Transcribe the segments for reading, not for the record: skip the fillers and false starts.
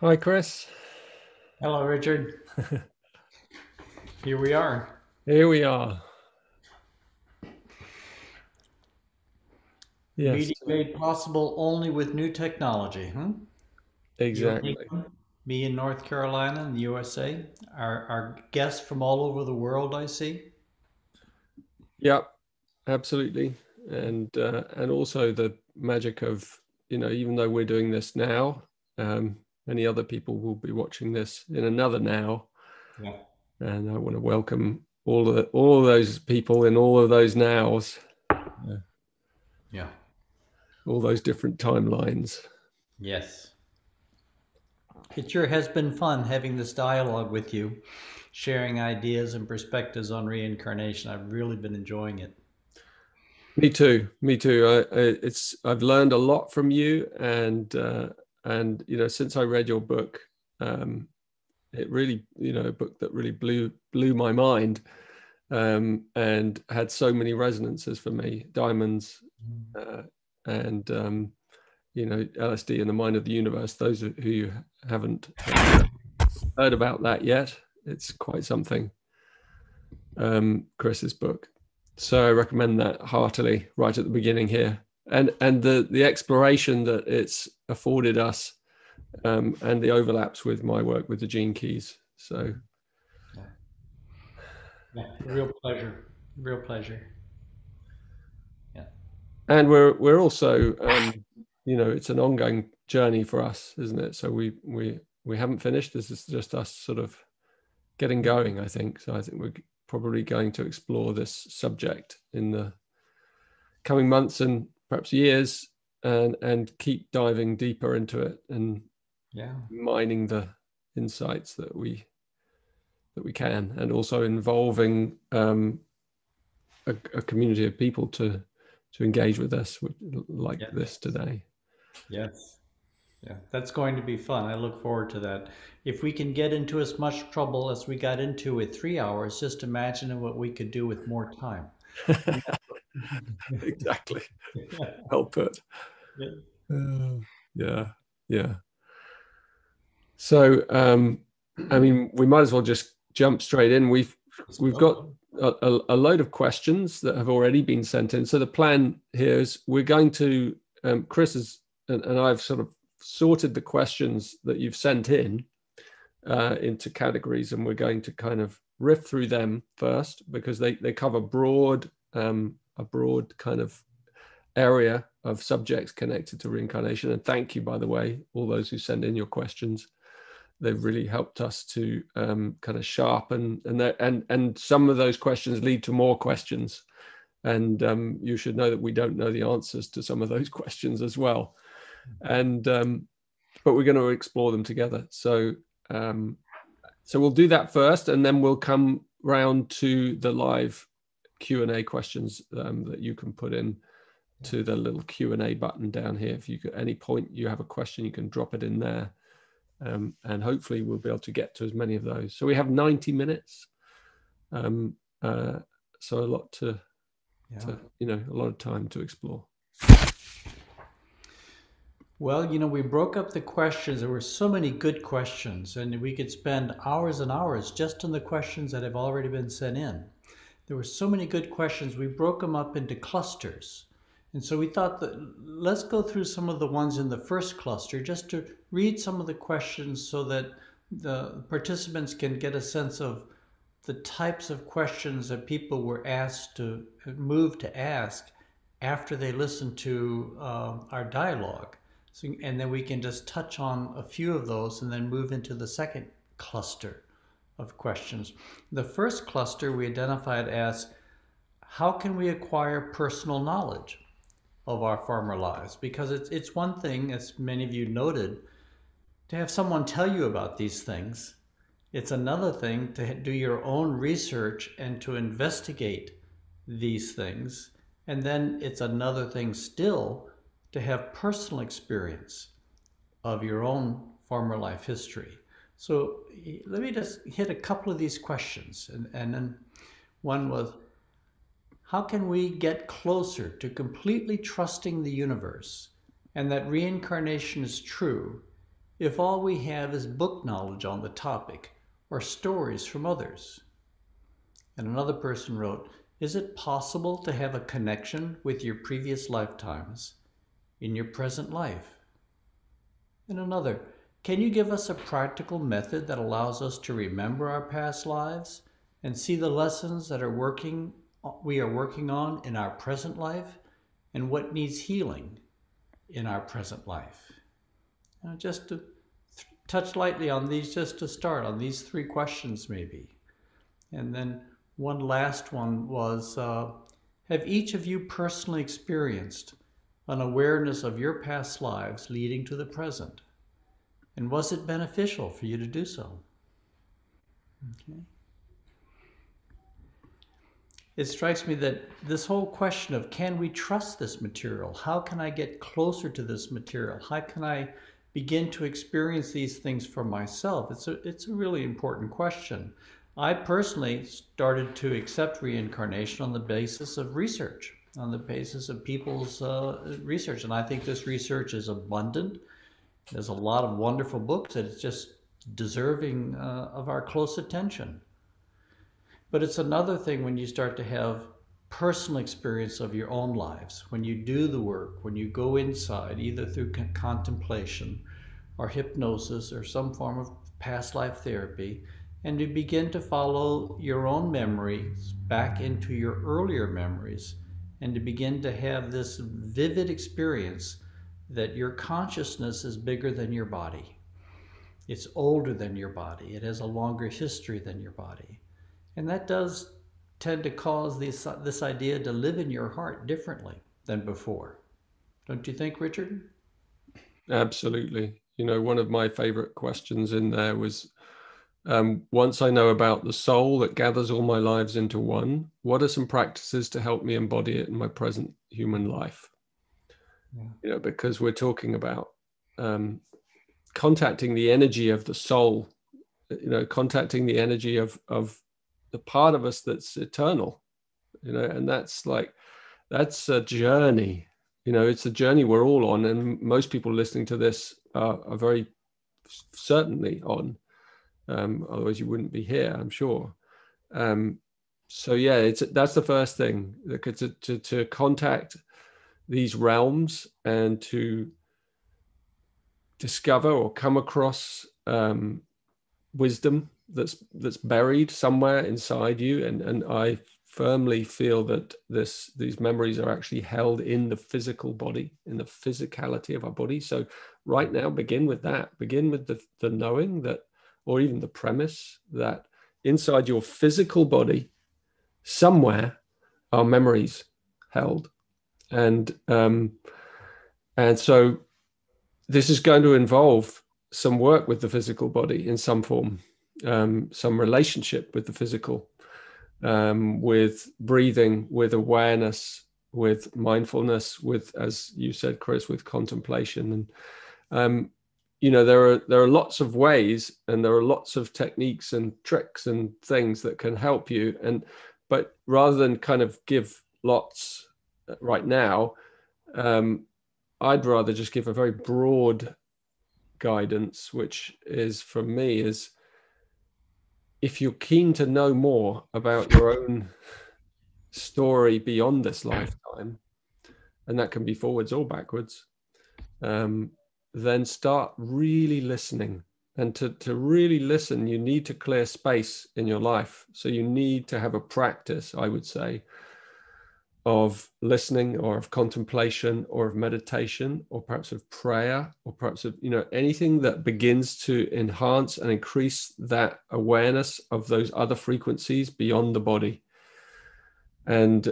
Hi, Chris. Hello, Richard. Here we are. Here we are. Yes. Media made possible only with new technology. Hmm? Exactly. Me in North Carolina in the USA. Our guests from all over the world, I see. Yeah, absolutely. And also the magic of, you know, even though we're doing this now, many other people will be watching this in another now. Yeah. And I want to welcome all of those people in all of those nows. Yeah. Yeah. All those different timelines. Yes. It sure has been fun having this dialogue with you, sharing ideas and perspectives on reincarnation. I've really been enjoying it. Me too. Me too. I've learned a lot from you, and you know, since I read your book, it really, you know, a book that really blew my mind, and had so many resonances for me. Diamonds, and you know, LSD and the Mind of the Universe. Those who haven't heard about that yet, it's quite something. Chris's book, so I recommend that heartily right at the beginning here, and the exploration that it's afforded us, and the overlaps with my work with the Gene Keys. So, yeah, real pleasure. Yeah, and we're also, you know, it's an ongoing journey for us, isn't it? So we haven't finished. This is just us sort of getting going, I think. So I think we're probably going to explore this subject in the coming months and perhaps years, and keep diving deeper into it, and yeah, mining the insights that we can, and also involving a community of people to engage with us, like yes. This today. Yes. Yeah, that's going to be fun. I look forward to that. If we can get into as much trouble as we got into with 3 hours, just imagine what we could do with more time. Exactly. Yeah. Help it. Yeah. Yeah. So, I mean, we might as well just jump straight in. We've got a load of questions that have already been sent in. So the plan here is we're going to, Chris is, and I've sort of sorted the questions that you've sent in into categories, and we're going to kind of riff through them first, because they cover a broad kind of area of subjects connected to reincarnation. And thank you, by the way, all those who send in your questions. They've really helped us to kind of sharpen, and some of those questions lead to more questions, and you should know that we don't know the answers to some of those questions as well. And but we're going to explore them together, so we'll do that first, and then we'll come round to the live Q&A questions that you can put in to the little Q&A button down here. If you at any point you have a question, you can drop it in there, and hopefully we'll be able to get to as many of those. So we have 90 minutes, so a lot to you know, a lot of time to explore. Well, you know, we broke up the questions. There were so many good questions, and we could spend hours and hours just on the questions that have already been sent in. There were so many good questions. We broke them up into clusters. And so we thought that let's go through some of the ones in the first cluster just to read some of the questions so that the participants can get a sense of the types of questions that people were asked to move to ask after they listened to our dialogue. So, and then we can just touch on a few of those and then move into the second cluster of questions. The first cluster we identified as, how can we acquire personal knowledge of our former lives? Because it's one thing, as many of you noted, to have someone tell you about these things. It's another thing to do your own research and to investigate these things. And then it's another thing still to have personal experience of your own former life history. So let me just hit a couple of these questions. And then one was, how can we get closer to completely trusting the universe and that reincarnation is true if all we have is book knowledge on the topic or stories from others? And another person wrote, is it possible to have a connection with your previous lifetimes in your present life? And another, can you give us a practical method that allows us to remember our past lives and see the lessons that we are working on in our present life and what needs healing in our present life? Now, just to touch lightly on these, just to start on these three questions maybe. And then one last one was, have each of you personally experienced an awareness of your past lives leading to the present? And was it beneficial for you to do so? Okay. It strikes me that this whole question of, can we trust this material? How can I get closer to this material? How can I begin to experience these things for myself? It's a really important question. I personally started to accept reincarnation on the basis of research, on the basis of people's research. And I think this research is abundant. There's a lot of wonderful books that it's just deserving of our close attention. But it's another thing when you start to have personal experience of your own lives, when you do the work, when you go inside, either through contemplation or hypnosis or some form of past life therapy, and you begin to follow your own memories back into your earlier memories, and to begin to have this vivid experience that your consciousness is bigger than your body. It's older than your body. It has a longer history than your body. And that does tend to cause this idea to live in your heart differently than before. Don't you think, Richard? Absolutely. You know, one of my favorite questions in there was, once I know about the soul that gathers all my lives into one, what are some practices to help me embody it in my present human life? Yeah. You know, because we're talking about contacting the energy of the soul, you know, contacting the energy of the part of us that's eternal, you know, and that's a journey, you know, it's a journey we're all on. And most people listening to this are very certainly on. Otherwise you wouldn't be here, I'm sure. So yeah, that's the first thing, to contact these realms and to discover or come across wisdom that's buried somewhere inside you. And I firmly feel that these memories are actually held in the physical body, in the physicality of our body. So right now, begin with that. Begin with the knowing that, or even the premise that inside your physical body, somewhere are memories held. And so this is going to involve some work with the physical body in some form, some relationship with the physical, with breathing, with awareness, with mindfulness, with, as you said, Chris, with contemplation. And, you know, there are lots of ways, and there are lots of techniques and tricks and things that can help you. But rather than kind of give lots right now, I'd rather just give a very broad guidance, which is, for me, is if you're keen to know more about your own story beyond this lifetime, and that can be forwards or backwards, then start really listening. And to really listen, you need to clear space in your life. So you need to have a practice, I would say, of listening, or of contemplation, or of meditation, or perhaps of prayer, or perhaps of, you know, anything that begins to enhance and increase that awareness of those other frequencies beyond the body. And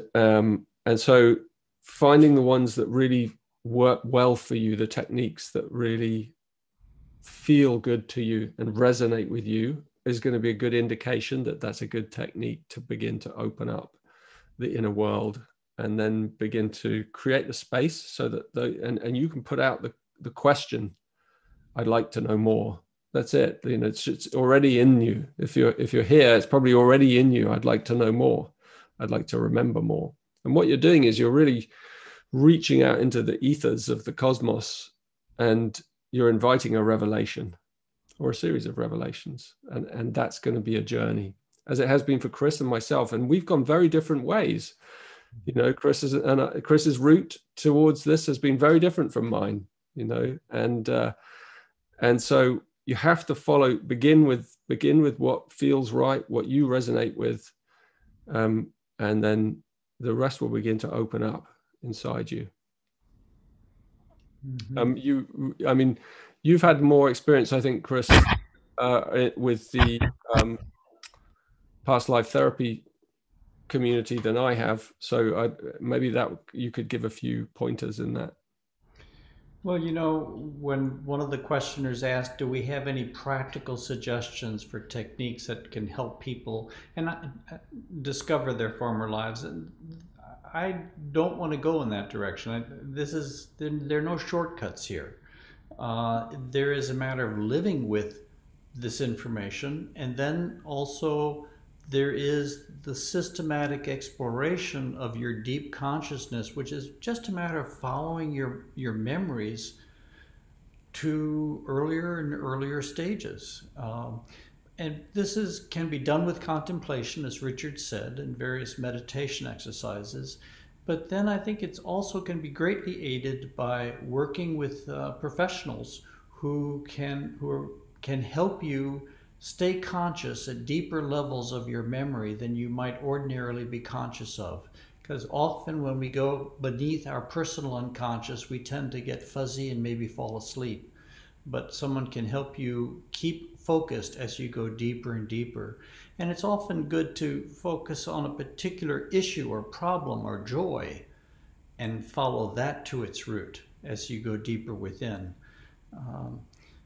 so finding the ones that really work well for you, the techniques that really feel good to you and resonate with you, is going to be a good indication that that's a good technique to begin to open up the inner world, and then begin to create the space so that and you can put out the question, I'd like to know more. That's it. You know, it's already in you. If you're here, it's probably already in you. I'd like to know more. I'd like to remember more. And what you're doing is you're really reaching out into the ethers of the cosmos and you're inviting a revelation or a series of revelations. And that's going to be a journey, as it has been for Chris and myself. And we've gone very different ways. You know, Chris's route towards this has been very different from mine, you know, and so you have to follow, begin with what feels right, what you resonate with, and then the rest will begin to open up inside you. Mm-hmm. I mean, you've had more experience, I think, Chris, with the past life therapy community than I have. So maybe that you could give a few pointers in that. Well, you know, when one of the questioners asked, do we have any practical suggestions for techniques that can help people and discover their former lives? And I don't want to go in that direction. There are no shortcuts here. There is a matter of living with this information, and then also there is the systematic exploration of your deep consciousness, which is just a matter of following your memories to earlier and earlier stages. And this can be done with contemplation, as Richard said, and various meditation exercises. But then I think it's also can be greatly aided by working with professionals who can help you stay conscious at deeper levels of your memory than you might ordinarily be conscious of. Because often when we go beneath our personal unconscious, we tend to get fuzzy and maybe fall asleep. But someone can help you keep focused as you go deeper and deeper. And it's often good to focus on a particular issue or problem or joy and follow that to its root as you go deeper within.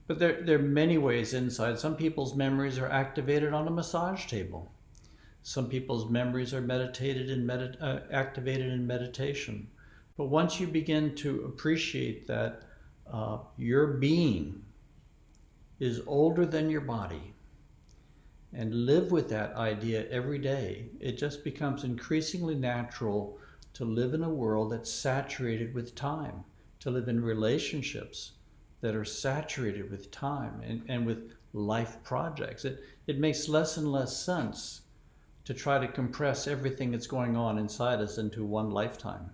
But there are many ways inside. Some people's memories are activated on a massage table. Some people's memories are activated in meditation. But once you begin to appreciate that your being is older than your body, and live with that idea every day, it just becomes increasingly natural to live in a world that's saturated with time, to live in relationships that are saturated with time and with life projects. It makes less and less sense to try to compress everything that's going on inside us into one lifetime,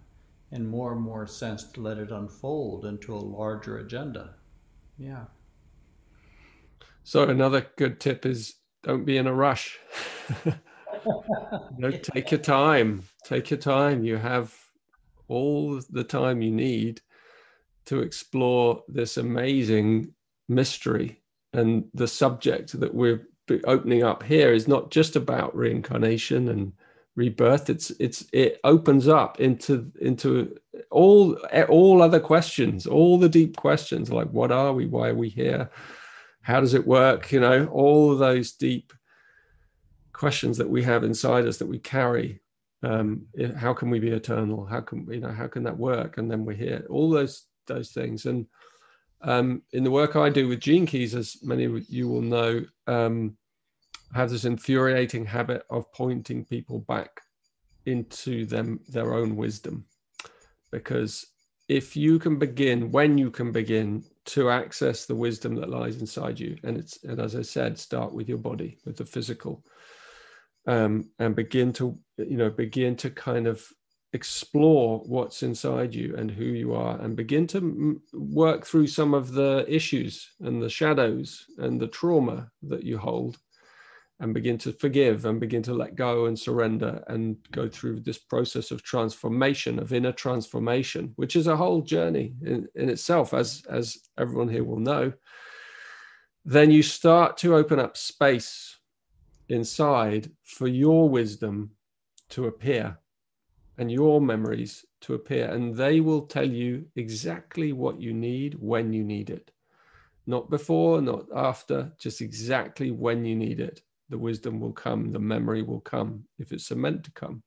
and more sense to let it unfold into a larger agenda. Yeah. So another good tip is don't be in a rush. No, take your time. Take your time. You have all the time you need to explore this amazing mystery. And the subject that we're opening up here is not just about reincarnation and rebirth. It opens up into all other questions, all the deep questions, like what are we, why are we here, how does it work, you know, all of those deep questions that we have inside us that we carry. How can we be eternal? How can that work? And then we're here. All those things. And in the work I do with Gene Keys, as many of you will know, I have this infuriating habit of pointing people back into their own wisdom. Because if you can begin, when you can begin to access the wisdom that lies inside you, and as I said, start with your body, with the physical, and begin to kind of explore what's inside you and who you are, and begin to work through some of the issues and the shadows and the trauma that you hold, and begin to forgive and begin to let go and surrender, and go through this process of transformation, of inner transformation, which is a whole journey in itself, as everyone here will know. Then you start to open up space inside for your wisdom to appear and your memories to appear, and they will tell you exactly what you need when you need it. Not before, not after, just exactly when you need it. The wisdom will come, the memory will come, if it's meant to come,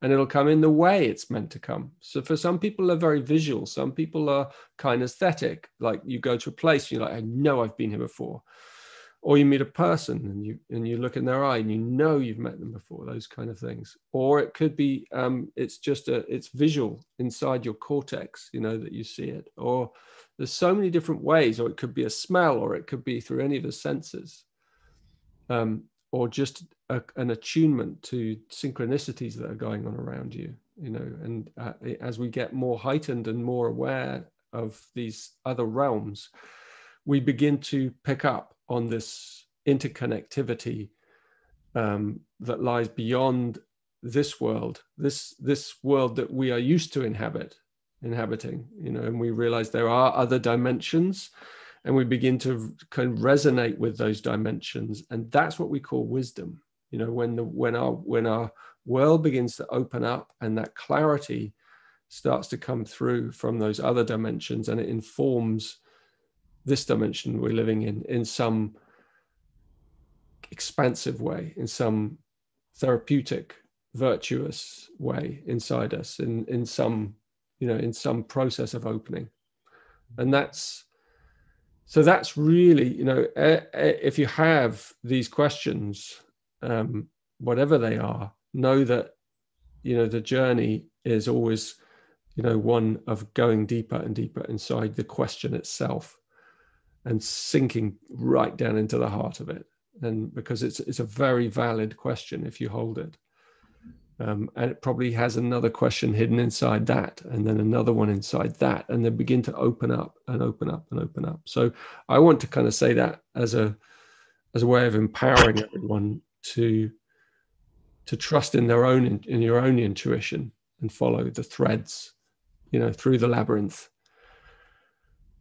and it'll come in the way it's meant to come. So for some people are very visual, some people are kinesthetic, like you go to a place, you're like, I know I've been here before. Or you meet a person and you look in their eye and you know you've met them before, those kind of things. Or it could be it's visual inside your cortex, you know, that you see it. Or there's so many different ways. Or it could be a smell, or it could be through any of the senses, or just an attunement to synchronicities that are going on around you, you know. And as we get more heightened and more aware of these other realms, we begin to pick up on this interconnectivity that lies beyond this world, this world that we are used to inhabiting, you know. And we realize there are other dimensions, and we begin to kind of resonate with those dimensions. And that's what we call wisdom, you know, when our world begins to open up and that clarity starts to come through from those other dimensions, and it informs this dimension we're living in some expansive way, in some therapeutic, virtuous way inside us, in some, you know, in some process of opening. And that's really, you know, if you have these questions, whatever they are, know that, you know, the journey is always, you know, one of going deeper and deeper inside the question itself, and sinking right down into the heart of it. And because it's a very valid question if you hold it. And it probably has another question hidden inside that, and then another one inside that, and then begin to open up and open up and open up. So I want to kind of say that as a way of empowering everyone to trust in their own, in your own intuition, and follow the threads, you know, through the labyrinth.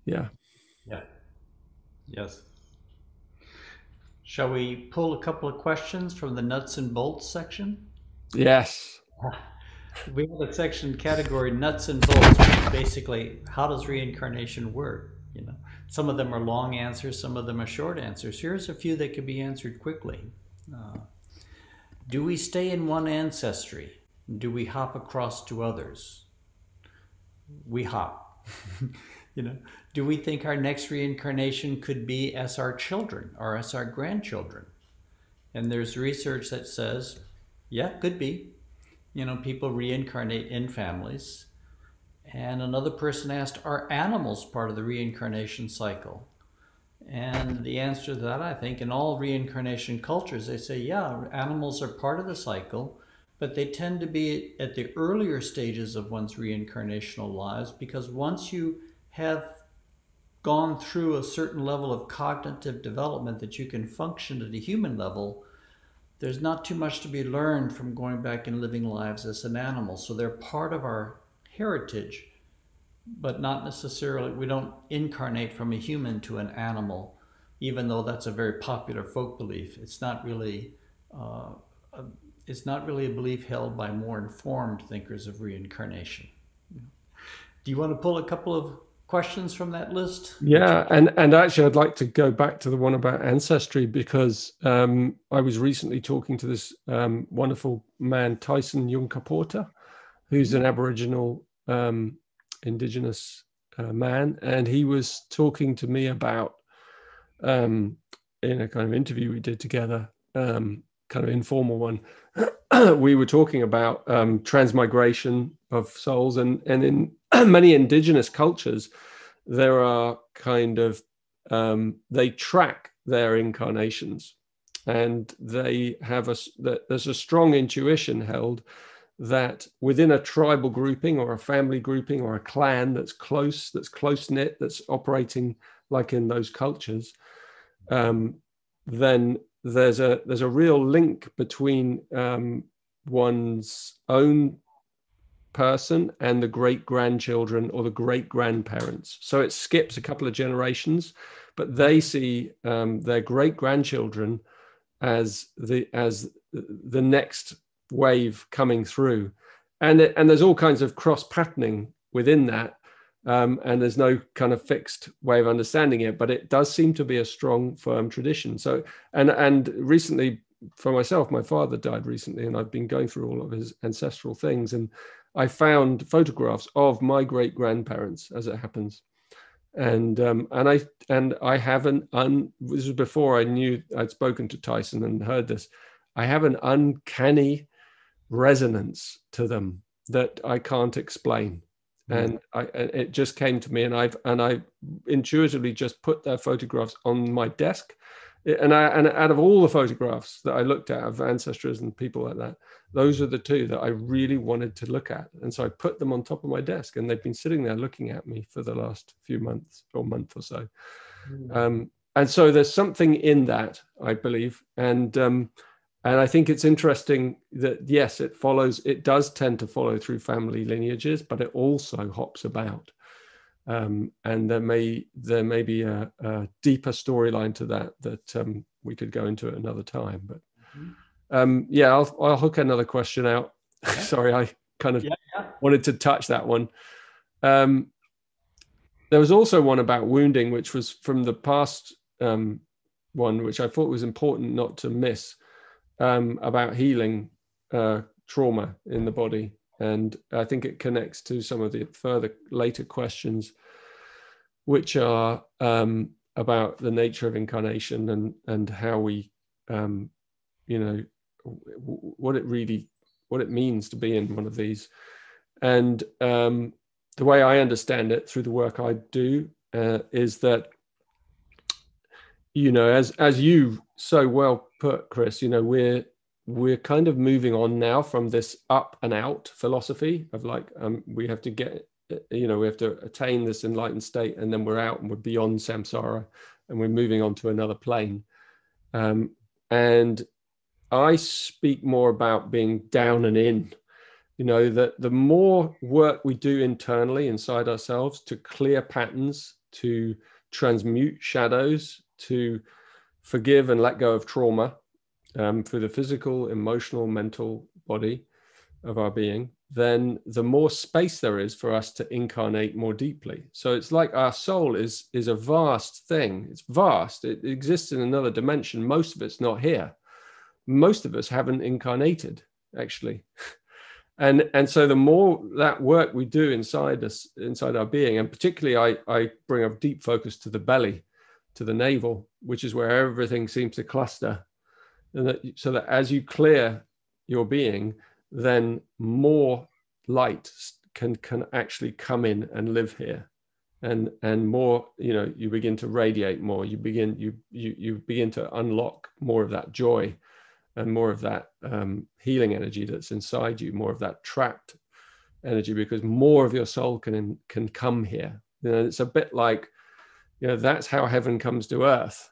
Yeah. Yeah. Yes. Shall we pull a couple of questions from the nuts and bolts section? Yes. We have a section category nuts and bolts, which is basically how does reincarnation work? You know, some of them are long answers, some of them are short answers. Here's a few that could be answered quickly. Do we stay in one ancestry? Do we hop across to others? We hop. You know, do we think our next reincarnation could be as our children or as our grandchildren? And there's research that says, yeah, could be. You know, people reincarnate in families. And another person asked, are animals part of the reincarnation cycle? And the answer to that, I think, in all reincarnation cultures, they say, yeah, animals are part of the cycle, but they tend to be at the earlier stages of one's reincarnational lives, because once you have gone through a certain level of cognitive development that you can function at a human level, there's not too much to be learned from going back and living lives as an animal. So they're part of our heritage, but not necessarily, we don't incarnate from a human to an animal, even though that's a very popular folk belief. It's not really a belief held by more informed thinkers of reincarnation. Do you want to pull a couple of questions from that list? Yeah, and actually I'd like to go back to the one about ancestry, because I was recently talking to this wonderful man, Tyson Yunkaporta, who's an Aboriginal indigenous man, and he was talking to me about, in a kind of interview we did together, kind of informal one, we were talking about transmigration of souls, and in many indigenous cultures there are kind of they track their incarnations, and they have there's a strong intuition held that within a tribal grouping or a family grouping or a clan that's close knit, that's operating like in those cultures, then there's a real link between one's own person and the great-grandchildren or the great-grandparents. So it skips a couple of generations, but they see their great-grandchildren as the next wave coming through, and there's all kinds of cross-patterning within that, and there's no kind of fixed way of understanding it, but it does seem to be a strong, firm tradition. So and recently, for myself, my father died recently, and I've been going through all of his ancestral things, and I found photographs of my great-grandparents, as it happens, And I have an this was before I knew I'd spoken to Tyson and heard this. I have an uncanny resonance to them that I can't explain. And it just came to me, and I intuitively just put their photographs on my desk. And out of all the photographs that I looked at of ancestors and people like that, those are the two that I really wanted to look at. And so I put them on top of my desk, and they've been sitting there looking at me for the last few months or month or so. And so there's something in that, I believe. And I think it's interesting that, yes, it follows, it does tend to follow through family lineages, but it also hops about. And there may be a deeper storyline to that we could go into at another time. But yeah, I'll hook another question out. Yeah. Sorry, I kind of wanted to touch that one. There was also one about wounding, which was from the past one, which I thought was important not to miss, about healing trauma in the body. And I think it connects to some of the further later questions, which are about the nature of incarnation and how we, you know, what it means to be in one of these. And the way I understand it through the work I do is that, you know, as you so well put, Chris, you know, we're kind of moving on now from this up and out philosophy of like, we have to get, you know, we have to attain this enlightened state, and then we're out and we're beyond samsara, and we're moving on to another plane. And I speak more about being down and in, you know, that the more work we do internally inside ourselves to clear patterns, to transmute shadows, to forgive and let go of trauma, through the physical, emotional, mental body of our being, then the more space there is for us to incarnate more deeply. So it's like our soul is a vast thing. It's vast. It exists in another dimension. Most of it's not here. Most of us haven't incarnated, actually. And so the more that work we do inside us, inside our being, and particularly I bring a deep focus to the belly, to the navel, which is where everything seems to cluster. And that, so that as you clear your being, then more light can actually come in and live here, and more, you know, you begin to radiate more. You begin to unlock more of that joy, and more of that healing energy that's inside you, more of that trapped energy, because more of your soul can come here. You know, it's a bit like, you know, that's how heaven comes to earth,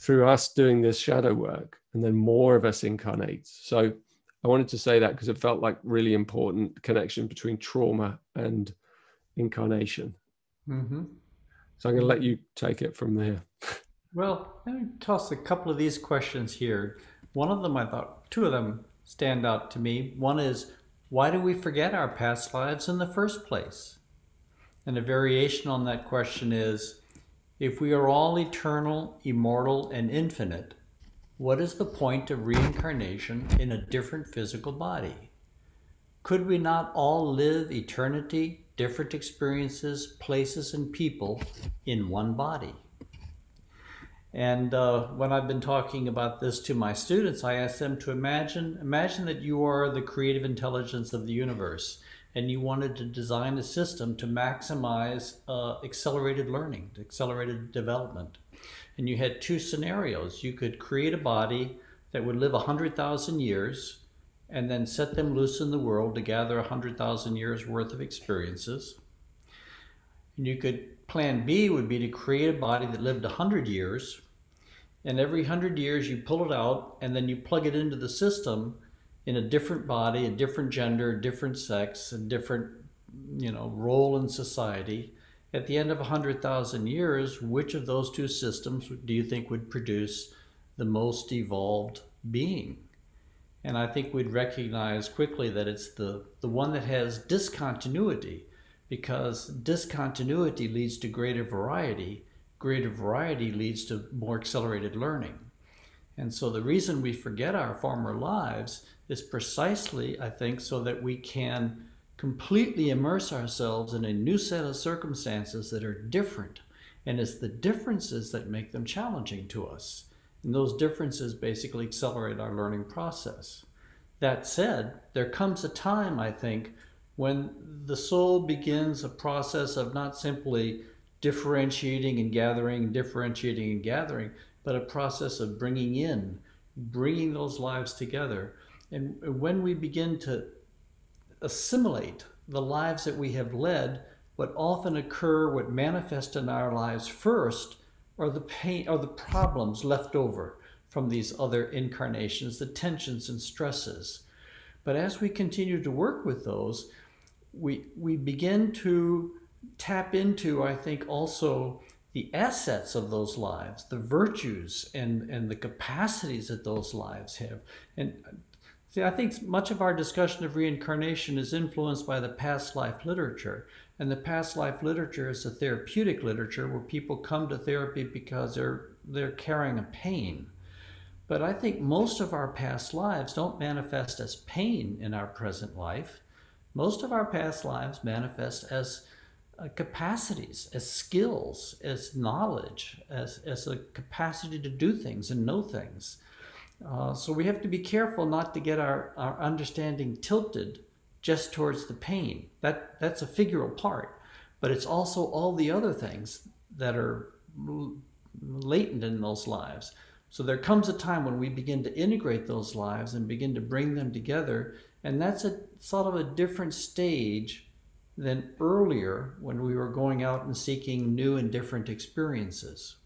through us doing this shadow work, and then more of us incarnates. So I wanted to say that because it felt like really important connection between trauma and incarnation. So I'm going to let you take it from there. Well, let me toss a couple of these questions here. One of them, I thought, two of them stand out to me. One is, why do we forget our past lives in the first place? And a variation on that question is, if we are all eternal, immortal, and infinite, what is the point of reincarnation in a different physical body? Could we not all live eternity, different experiences, places, and people in one body? And when I've been talking about this to my students, I ask them to imagine that you are the creative intelligence of the universe, and you wanted to design a system to maximize accelerated learning, accelerated development. And you had two scenarios. You could create a body that would live 100,000 years and then set them loose in the world to gather 100,000 years worth of experiences. And you could, plan B would be to create a body that lived 100 years, and every 100 years you pull it out and then you plug it into the system in a different body, a different gender, different sex, and different, you know, role in society. At the end of 100,000 years, which of those two systems do you think would produce the most evolved being? And I think we'd recognize quickly that it's the one that has discontinuity, because discontinuity leads to greater variety leads to more accelerated learning. And so the reason we forget our former lives is precisely, I think, so that we can completely immerse ourselves in a new set of circumstances that are different. And it's the differences that make them challenging to us. And those differences basically accelerate our learning process. That said, there comes a time, I think, when the soul begins a process of not simply differentiating and gathering, but a process of bringing those lives together. And when we begin to assimilate the lives that we have led, what often occur, what manifest in our lives first, are the pain or the problems left over from these other incarnations, the tensions and stresses. But as we continue to work with those, we begin to tap into, I think, also the assets of those lives, the virtues and the capacities that those lives have. And see, I think much of our discussion of reincarnation is influenced by the past life literature. And the past life literature is a therapeutic literature where people come to therapy because they're carrying a pain. But I think most of our past lives don't manifest as pain in our present life. Most of our past lives manifest as capacities, as skills, as knowledge, as a capacity to do things and know things. So we have to be careful not to get our understanding tilted just towards the pain. That's a figural part, but it's also all the other things that are latent in those lives. So there comes a time when we begin to integrate those lives and begin to bring them together, and that's a sort of a different stage than earlier when we were going out and seeking new and different experiences.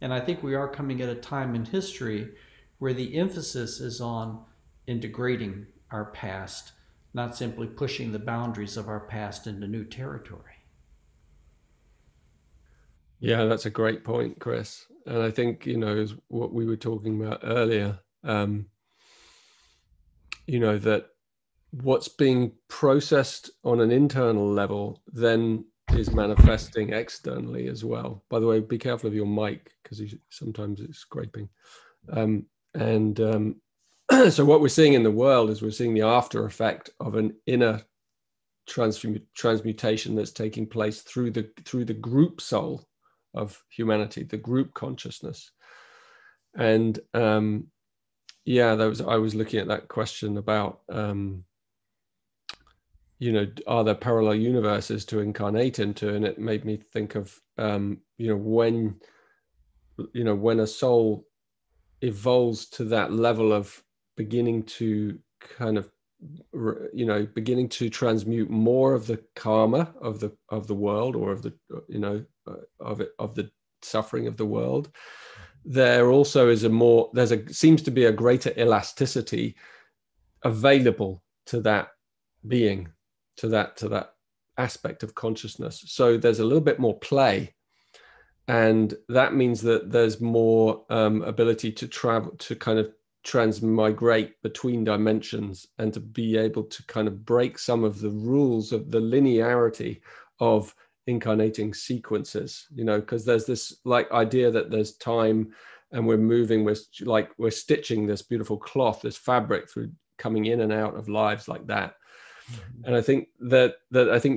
And I think we are coming at a time in history where the emphasis is on integrating our past, not simply pushing the boundaries of our past into new territory. Yeah, that's a great point, Chris. And I think, you know, is what we were talking about earlier, you know, that what's being processed on an internal level then is manifesting externally as well. By the way, be careful of your mic because sometimes it's scraping. So what we're seeing in the world is we're seeing the after effect of an inner transmutation that's taking place through the group soul of humanity, the group consciousness. And yeah, I was looking at that question about, you know, are there parallel universes to incarnate into? And it made me think of, when a soul evolves to that level of beginning to kind of, you know, beginning to transmute more of the karma of the world, or of the, you know, of the suffering of the world, there also is seems to be a greater elasticity available to that being, to that aspect of consciousness. So there's a little bit more play. And that means that there's more ability to travel, to kind of transmigrate between dimensions, and to be able to kind of break some of the rules of the linearity of incarnating sequences, you know, because there's this like idea that there's time and we're moving, we're stitching this beautiful cloth, this fabric through coming in and out of lives like that. Mm-hmm. And I think that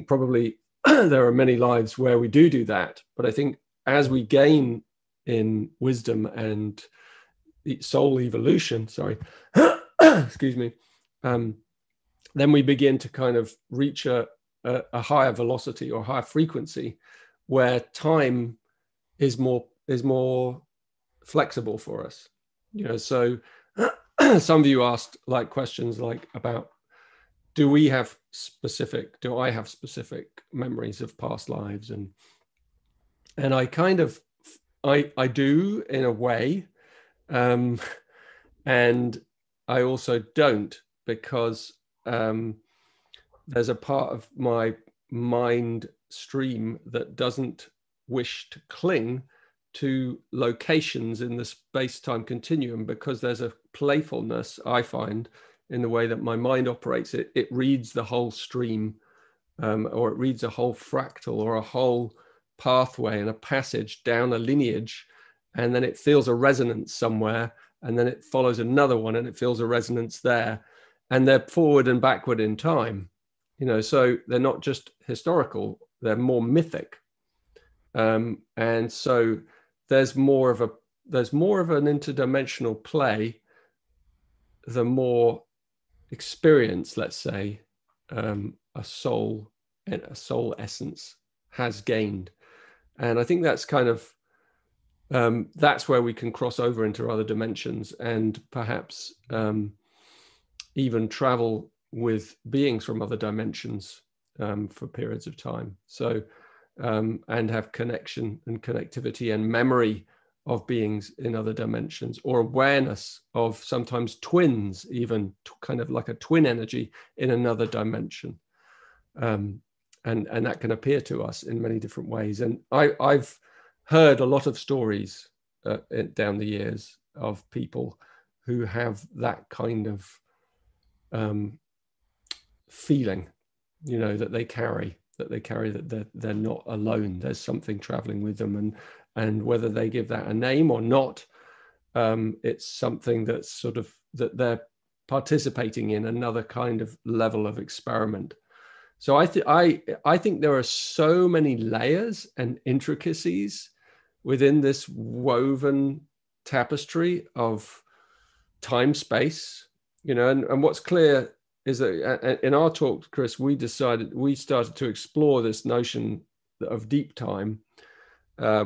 probably there are many lives where we do that, but I think as we gain in wisdom and soul evolution, sorry, excuse me, then we begin to kind of reach a higher velocity or higher frequency where time is more flexible for us. You know, so some of you asked like questions like about, do I have specific memories of past lives? And I kind of, I do in a way, and I also don't, because there's a part of my mind stream that doesn't wish to cling to locations in the space-time continuum, because there's a playfulness I find in the way that my mind operates. It reads the whole stream, or it reads a whole fractal or a whole pathway and a passage down a lineage, and then it feels a resonance somewhere, and then it follows another one and it feels a resonance there, and they're forward and backward in time. you know, so they're not just historical, they're more mythic. And so there's more of an interdimensional play, the more experience, let's say, a soul essence has gained. And I think that's kind of, that's where we can cross over into other dimensions and perhaps even travel with beings from other dimensions for periods of time. So, and have connection and connectivity and memory of beings in other dimensions, or awareness of sometimes twins, even kind of like a twin energy in another dimension. And that can appear to us in many different ways. And I've heard a lot of stories down the years of people who have that kind of feeling, you know, that they carry, that they're not alone. There's something traveling with them, and whether they give that a name or not, it's something that's sort of, that they're participating in another kind of level of experiment. So I think there are so many layers and intricacies within this woven tapestry of time, space, you know, and what's clear is that in our talk, Chris, we started to explore this notion of deep time,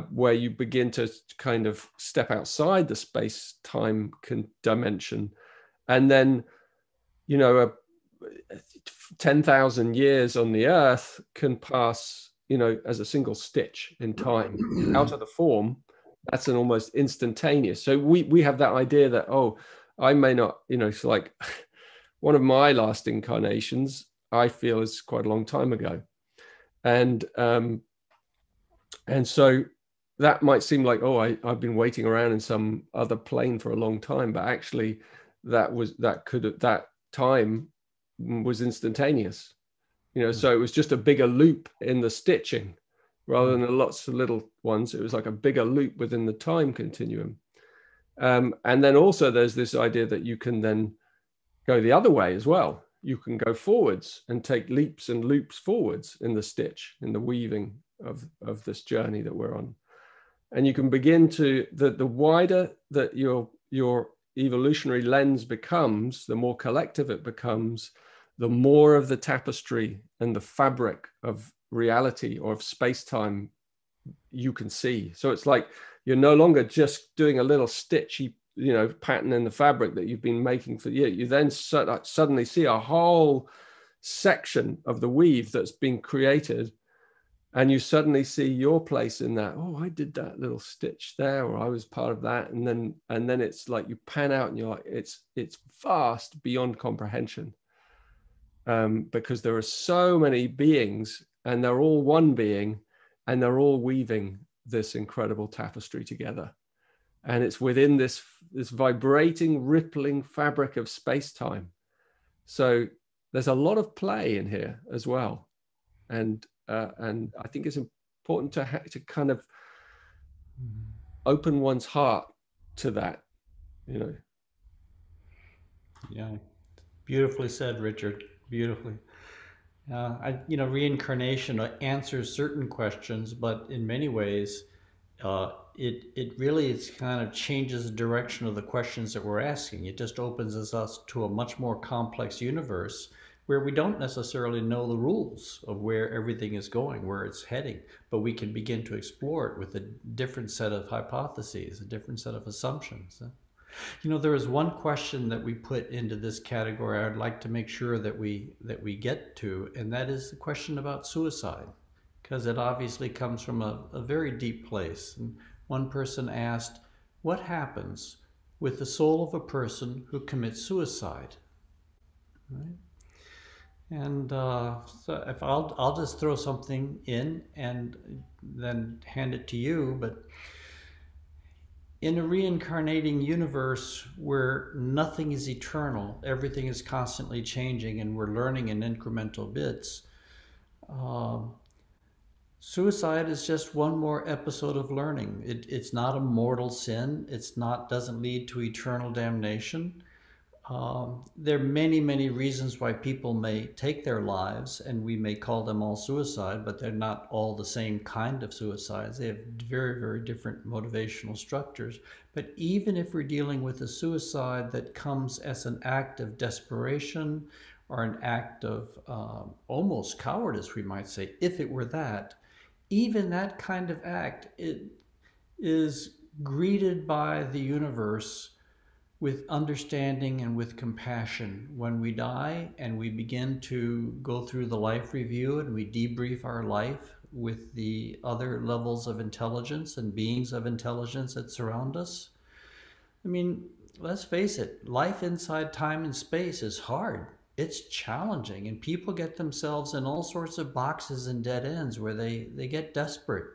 where you begin to kind of step outside the space time dimension, and then, you know, 10,000 years on the earth can pass, you know, as a single stitch in time out of the form. That's an almost instantaneous. So we have that idea that, oh, I may not, you know, it's like one of my last incarnations, I feel, is quite a long time ago. And so that might seem like, oh, I've been waiting around in some other plane for a long time, but actually that time was instantaneous, you know. So it was just a bigger loop in the stitching rather than lots of little ones. It was like a bigger loop within the time continuum. And then also there's this idea that you can then go the other way as well. You can go forwards and take leaps and loops forwards in the stitch, in the weaving of this journey that we're on. And you can begin to, the wider that your evolutionary lens becomes, the more collective it becomes, the more of the tapestry and the fabric of reality or of space-time you can see. So it's like you're no longer just doing a little stitchy, you know, pattern in the fabric that you've been making for years. You then suddenly see a whole section of the weave that's been created, and you suddenly see your place in that. Oh, I did that little stitch there, or I was part of that. And then it's like you pan out and you're like, it's vast beyond comprehension, because there are so many beings, and they're all one being, and they're all weaving this incredible tapestry together. And it's within this vibrating, rippling fabric of space-time. So there's a lot of play in here as well. And I think it's important to kind of open one's heart to that, you know. Yeah, beautifully said, Richard, beautifully. You know, reincarnation answers certain questions, but in many ways, it really is kind of changes the direction of the questions that we're asking. It just opens us to a much more complex universe where we don't necessarily know the rules of where everything is going, where it's heading, but we can begin to explore it with a different set of hypotheses, a different set of assumptions. You know, there is one question that we put into this category I'd like to make sure that we get to, and that is the question about suicide, because it obviously comes from a very deep place. And one person asked, what happens with the soul of a person who commits suicide? Right? And so if I'll just throw something in and then hand it to you, but in a reincarnating universe where nothing is eternal, everything is constantly changing, and we're learning in incremental bits, suicide is just one more episode of learning. It's not a mortal sin. Doesn't lead to eternal damnation. There are many, many reasons why people may take their lives, and we may call them all suicide, but they're not all the same kind of suicides. They have very, very different motivational structures. But even if we're dealing with a suicide that comes as an act of desperation or an act of almost cowardice, we might say, if it were that, even that kind of act, it is greeted by the universe with understanding and with compassion. When we die and we begin to go through the life review and we debrief our life with the other levels of intelligence and beings of intelligence that surround us, I mean, let's face it, life inside time and space is hard. It's challenging, and people get themselves in all sorts of boxes and dead ends where they get desperate.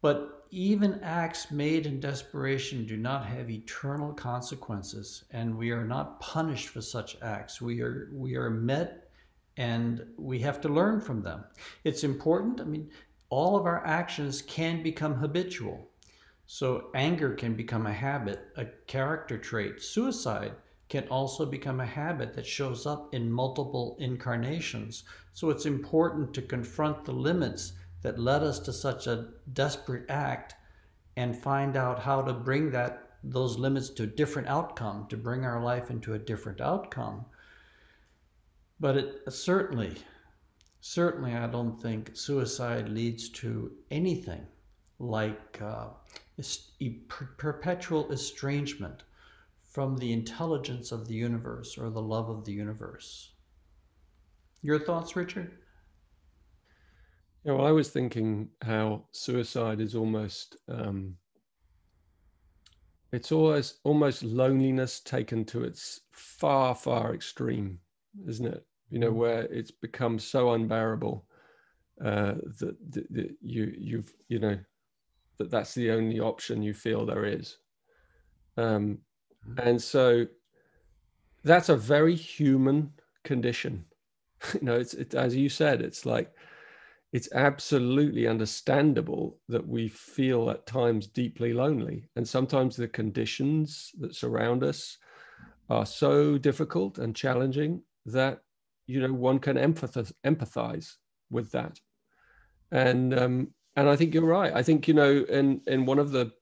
But even acts made in desperation do not have eternal consequences, and we are not punished for such acts. We are met, and we have to learn from them. It's important. I mean, all of our actions can become habitual. So anger can become a habit, a character trait. Suicide can also become a habit that shows up in multiple incarnations. So it's important to confront the limits that led us to such a desperate act and find out how to bring those limits to a different outcome, to bring our life into a different outcome. But it certainly I don't think suicide leads to anything like perpetual estrangement from the intelligence of the universe or the love of the universe. Your thoughts, Richard? Yeah, well, I was thinking how suicide is almost, it's almost loneliness taken to its far, far extreme, isn't it? You know, where it's become so unbearable that that's the only option you feel there is. And so that's a very human condition. You know, it's as you said, it's like, it's absolutely understandable that we feel at times deeply lonely. And sometimes the conditions that surround us are so difficult and challenging that, you know, one can empathize with that. And I think you're right. I think, you know, in one of the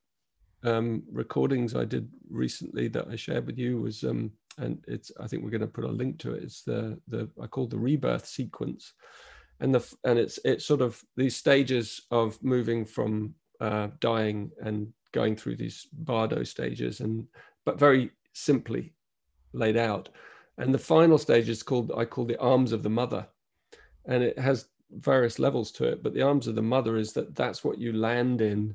recordings I did recently that I shared with you was, and it's, I think we're going to put a link to it. It's the I called the rebirth sequence, and it's sort of these stages of moving from dying and going through these bardo stages, but very simply laid out. And the final stage is I call the arms of the mother, and it has various levels to it. But the arms of the mother is that's what you land in.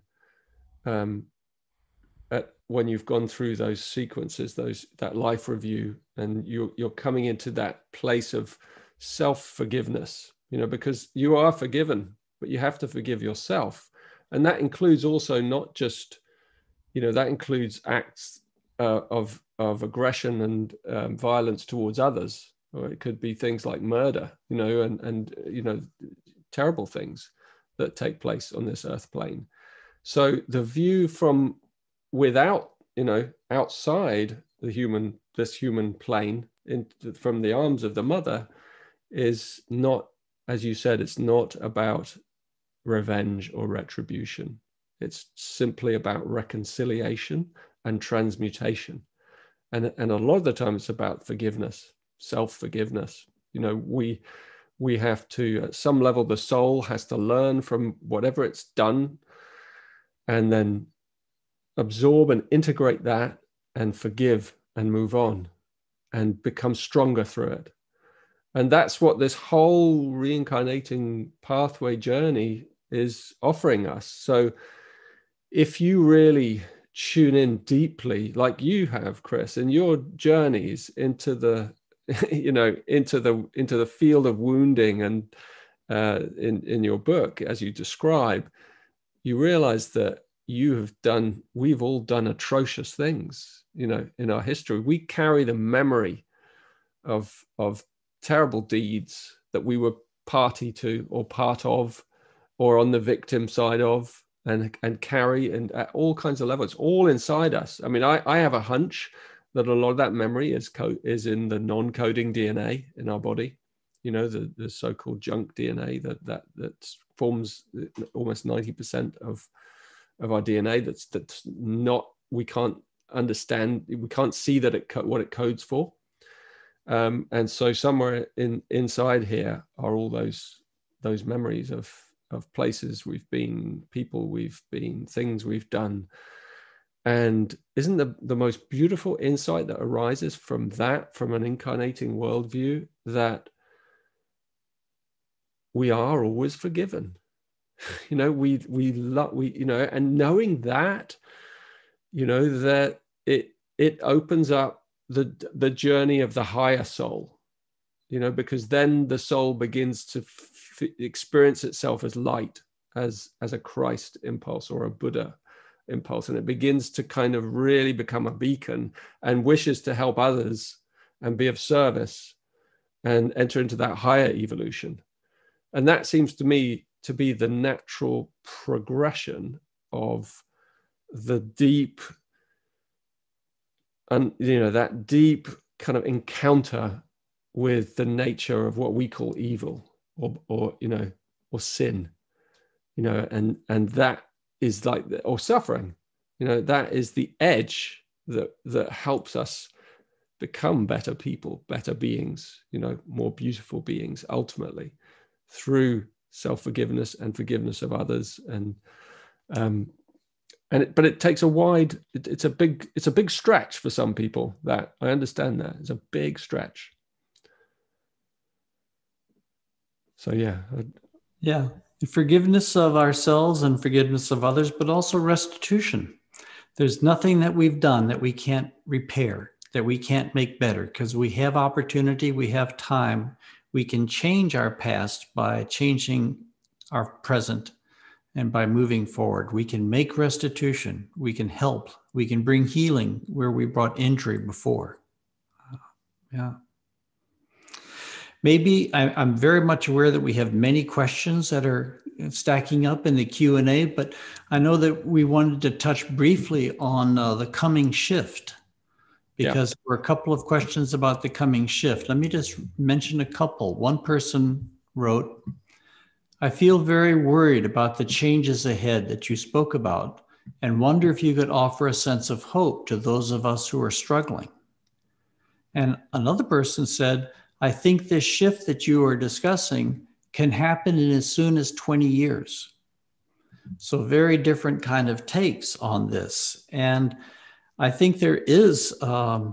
When you've gone through those sequences, that life review, and you're coming into that place of self-forgiveness, you know, because you are forgiven, but you have to forgive yourself. And that includes also not just, you know, that includes acts of aggression and violence towards others, or it could be things like murder, you know, and you know, terrible things that take place on this earth plane. So the view from outside this human plane, from the arms of the mother, is not, as you said, it's not about revenge or retribution. It's simply about reconciliation and transmutation. And a lot of the time it's about forgiveness, self-forgiveness. You know, we have to, at some level, the soul has to learn from whatever it's done and then absorb and integrate that and forgive and move on and become stronger through it. And that's what this whole reincarnating pathway journey is offering us. So if you really tune in deeply, like you have, Chris, in your journeys into the, you know, into the field of wounding and in your book, as you describe, you realize that we've all done atrocious things, you know, in our history. We carry the memory of terrible deeds that we were party to or part of or on the victim side of, and carry, and at all kinds of levels, all inside us. I mean, I have a hunch that a lot of that memory is in the non-coding DNA in our body, you know, the so-called junk DNA that forms almost 90% of our DNA. That's not, we can't understand, we can't see that what it codes for. And so somewhere inside here are all those memories of places we've been, people we've been, things we've done. And isn't the most beautiful insight that arises from that, from an incarnating worldview, that we are always forgiven? You know, we you know, and knowing that, you know, that it opens up the journey of the higher soul, you know, because then the soul begins to experience itself as light, as a Christ impulse or a Buddha impulse, and it begins to kind of really become a beacon and wishes to help others and be of service and enter into that higher evolution. And that seems to me to be the natural progression of the deep, and you know, that deep kind of encounter with the nature of what we call evil or you know, or sin, you know, and that is like, or suffering, you know, that is the edge that helps us become better people, better beings, you know, more beautiful beings ultimately, through self-forgiveness and forgiveness of others. And but it takes a wide, it's a big stretch for some people. That I understand, that it's a big stretch. So yeah, the forgiveness of ourselves and forgiveness of others, but also restitution. There's nothing that we've done that we can't repair, that we can't make better, because we have opportunity, we have time. We can change our past by changing our present and by moving forward. We can make restitution. We can help. We can bring healing where we brought injury before. Yeah. Maybe I'm very much aware that we have many questions that are stacking up in the Q&A, but I know that we wanted to touch briefly on the coming shift, because there were a couple of questions about the coming shift. Let me just mention a couple. One person wrote, I feel very worried about the changes ahead that you spoke about, and wonder if you could offer a sense of hope to those of us who are struggling. And another person said, I think this shift that you are discussing can happen in as soon as 20 years. So very different kind of takes on this. And I think there is, I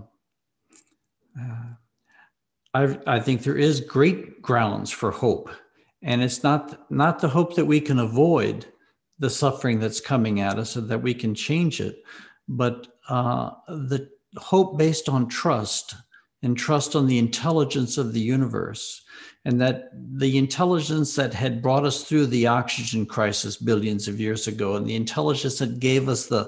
think there is great grounds for hope. And it's not the hope that we can avoid the suffering that's coming at us, or that we can change it, but the hope based on trust, and trust on the intelligence of the universe, and that the intelligence that had brought us through the oxygen crisis billions of years ago, and the intelligence that gave us the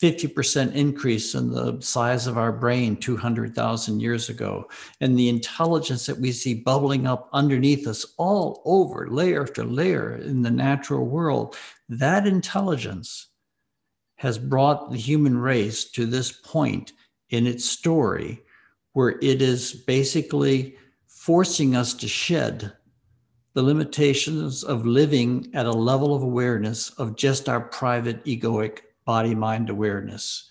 50% increase in the size of our brain 200,000 years ago, and the intelligence that we see bubbling up underneath us all over, layer after layer in the natural world, that intelligence has brought the human race to this point in its story where it is basically forcing us to shed the limitations of living at a level of awareness of just our private egoic body-mind awareness.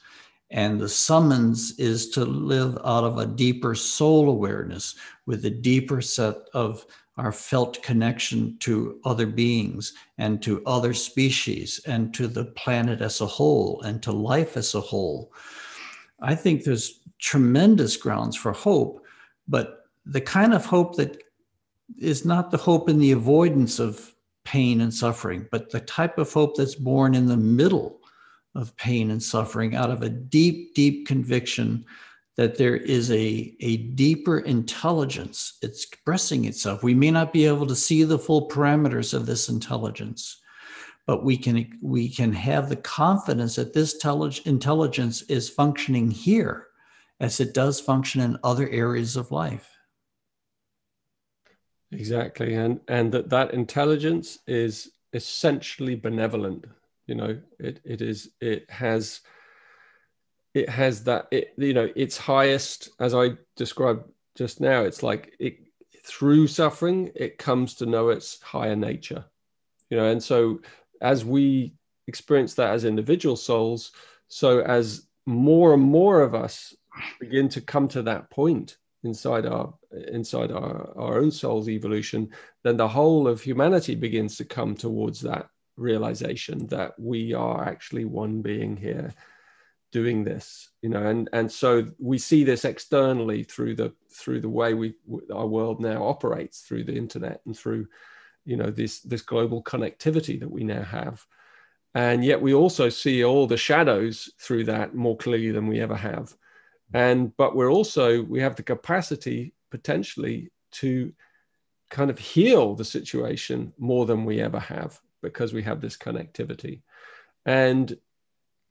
And the summons is to live out of a deeper soul awareness with a deeper set of our felt connection to other beings and to other species and to the planet as a whole and to life as a whole. I think there's tremendous grounds for hope, but the kind of hope that is not the hope in the avoidance of pain and suffering, but the type of hope that's born in the middle of pain and suffering out of a deep, deep conviction that there is a deeper intelligence expressing itself. We may not be able to see the full parameters of this intelligence, but we can have the confidence that this intelligence is functioning here as it does function in other areas of life. Exactly, and that intelligence is essentially benevolent. You know, it has it has that, its highest, as I described just now, it's like through suffering, it comes to know its higher nature, and so as we experience that as individual souls, so as more and more of us begin to come to that point inside our own soul's evolution, then the whole of humanity begins to come towards that realization that we are actually one being here doing this, and so we see this externally through the way our world now operates, through the internet and through this global connectivity that we now have. And yet we also see all the shadows through that more clearly than we ever have. But we have the capacity potentially to kind of heal the situation more than we ever have, because we have this connectivity. And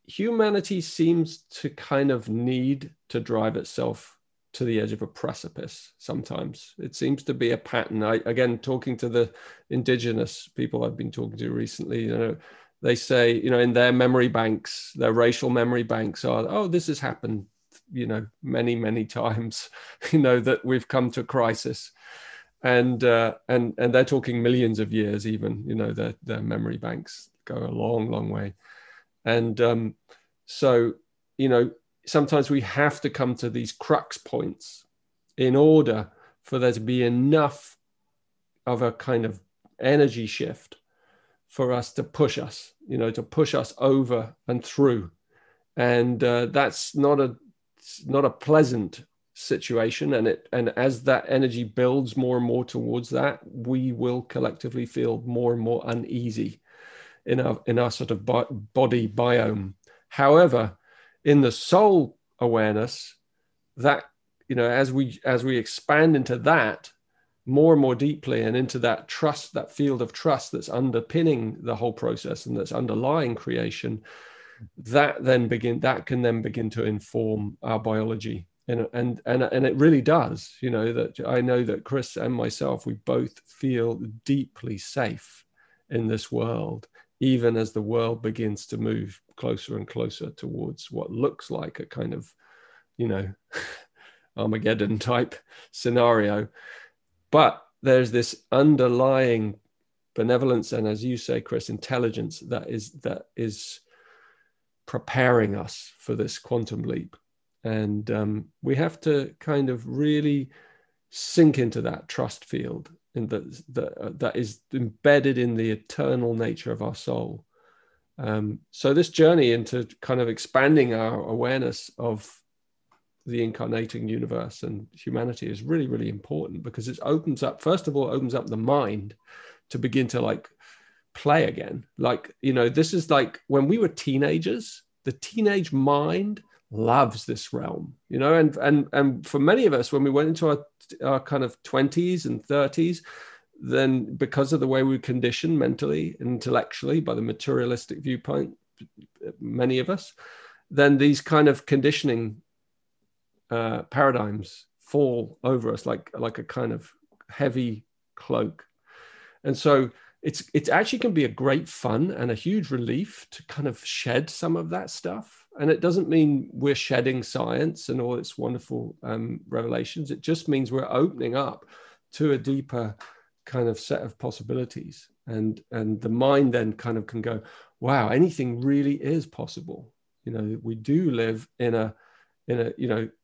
humanity seems to kind of need to drive itself to the edge of a precipice sometimes. It seems to be a pattern. Again, talking to the indigenous people I've been talking to recently, they say, in their memory banks, their racial memory banks are, oh, this has happened, many, many times, that we've come to a crisis. And they're talking millions of years even, their memory banks go a long, long way. So sometimes we have to come to these crux points in order for there to be enough of a kind of energy shift for us to push us, to push us over and through. And that's not a pleasant situation. And as that energy builds more and more towards that, we will collectively feel more and more uneasy in our sort of body biome. However, in the soul awareness, that as we expand into that more and more deeply, and into that trust, that field of trust that's underpinning the whole process and that's underlying creation, that can then begin to inform our biology. And it really does, that I know that Chris and myself, we both feel deeply safe in this world, even as the world begins to move closer and closer towards what looks like a kind of, Armageddon type scenario. But there's this underlying benevolence, and as you say, Chris, intelligence that is preparing us for this quantum leap. And we have to kind of really sink into that trust field, and that is embedded in the eternal nature of our soul. So this journey into kind of expanding our awareness of the incarnating universe and humanity is really, really important, because it opens up, first of all, the mind to begin to play again. This is like when we were teenagers, the teenage mind loves this realm, and for many of us, when we went into our kind of 20s and 30s, then because of the way we conditioned mentally and intellectually by the materialistic viewpoint, many of us, then these kind of conditioning paradigms fall over us like a kind of heavy cloak. And so it actually can be a great fun and a huge relief to kind of shed some of that stuff. And it doesn't mean we're shedding science and all its wonderful revelations. It just means we're opening up to a deeper kind of set of possibilities. And the mind then kind of can go, wow, anything really is possible. We do live in a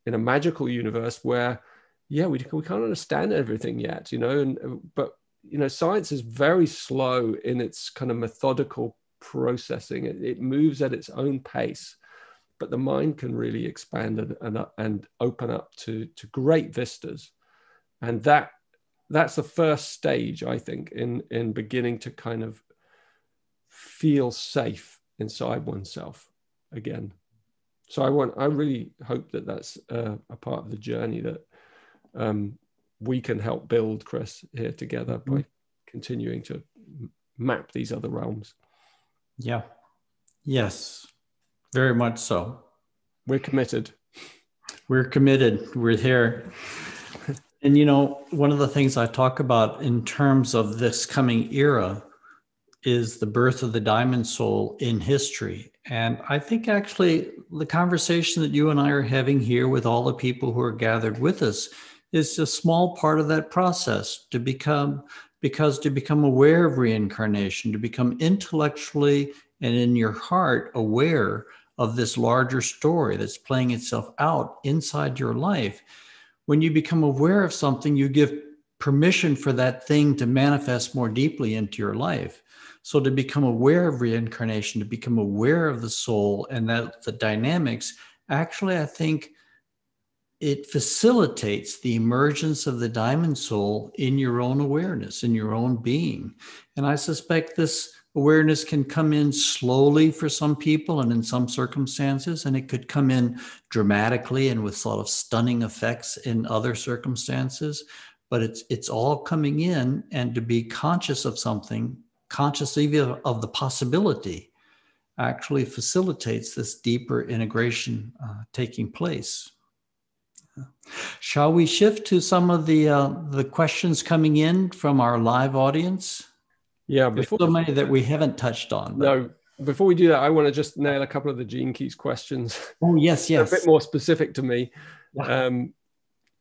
magical universe where, yeah, we can't understand everything yet, but science is very slow in its kind of methodical processing. It moves at its own pace, but the mind can really expand and open up to great vistas. And that's the first stage, I think, in beginning to kind of feel safe inside oneself again. So I really hope that that's a part of the journey that we can help build, Chris, here together by continuing to map these other realms. Yeah. Yes, very much so. We're committed. We're committed. We're here. And, one of the things I talk about in terms of this coming era is the birth of the diamond soul in history And I think actually the conversation that you and I are having here with all the people who are gathered with us is a small part of that process to become, because to become aware of reincarnation, to become intellectually and in your heart aware of this larger story that's playing itself out inside your life. When you become aware of something, you give permission for that thing to manifest more deeply into your life. So to become aware of reincarnation, to become aware of the soul and that the dynamics, actually, I think it facilitates the emergence of the diamond soul in your own awareness, in your own being. And I suspect this awareness can come in slowly for some people and in some circumstances, and it could come in dramatically and with sort of stunning effects in other circumstances. But it's all coming in, and to be conscious of something, conscious even of the possibility, actually facilitates this deeper integration taking place. Shall we shift to some of the questions coming in from our live audience? Yeah, before, there's so many that we haven't touched on. But. No, before we do that, I want to just nail a couple of the Gene Keys questions. Oh, yes, yes. A bit more specific to me. Yeah.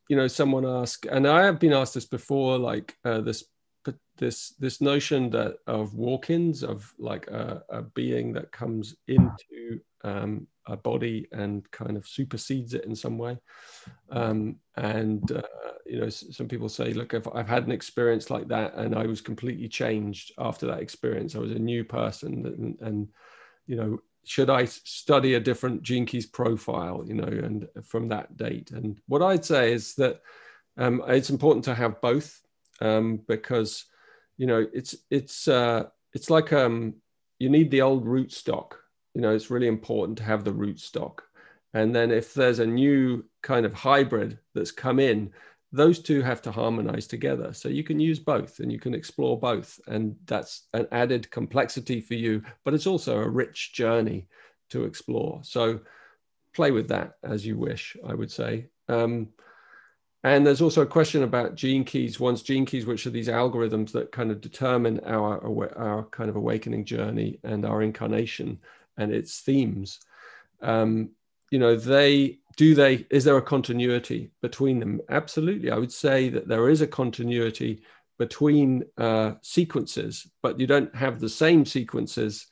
You know, someone asked, and I have been asked this before, like this notion that of walk-ins, of like a being that comes into a body and kind of supersedes it in some way. You know, some people say, look, I've had an experience like that and I was completely changed after that experience. I was a new person, and you know, should I study a different Gene Keys profile, you know, and from that date? And what I'd say is that it's important to have both, because, you know, it's like you need the old root stock. You know, it's really important to have the root stock. And then if there's a new kind of hybrid that's come in, those two have to harmonize together. So you can use both and you can explore both. And that's an added complexity for you, but it's also a rich journey to explore. So play with that as you wish, I would say. And there's also a question about Gene Keys. Once Gene Keys, which are these algorithms that kind of determine our kind of awakening journey and our incarnation and its themes. You know, is there a continuity between them? Absolutely. I would say that there is a continuity between sequences, but you don't have the same sequences.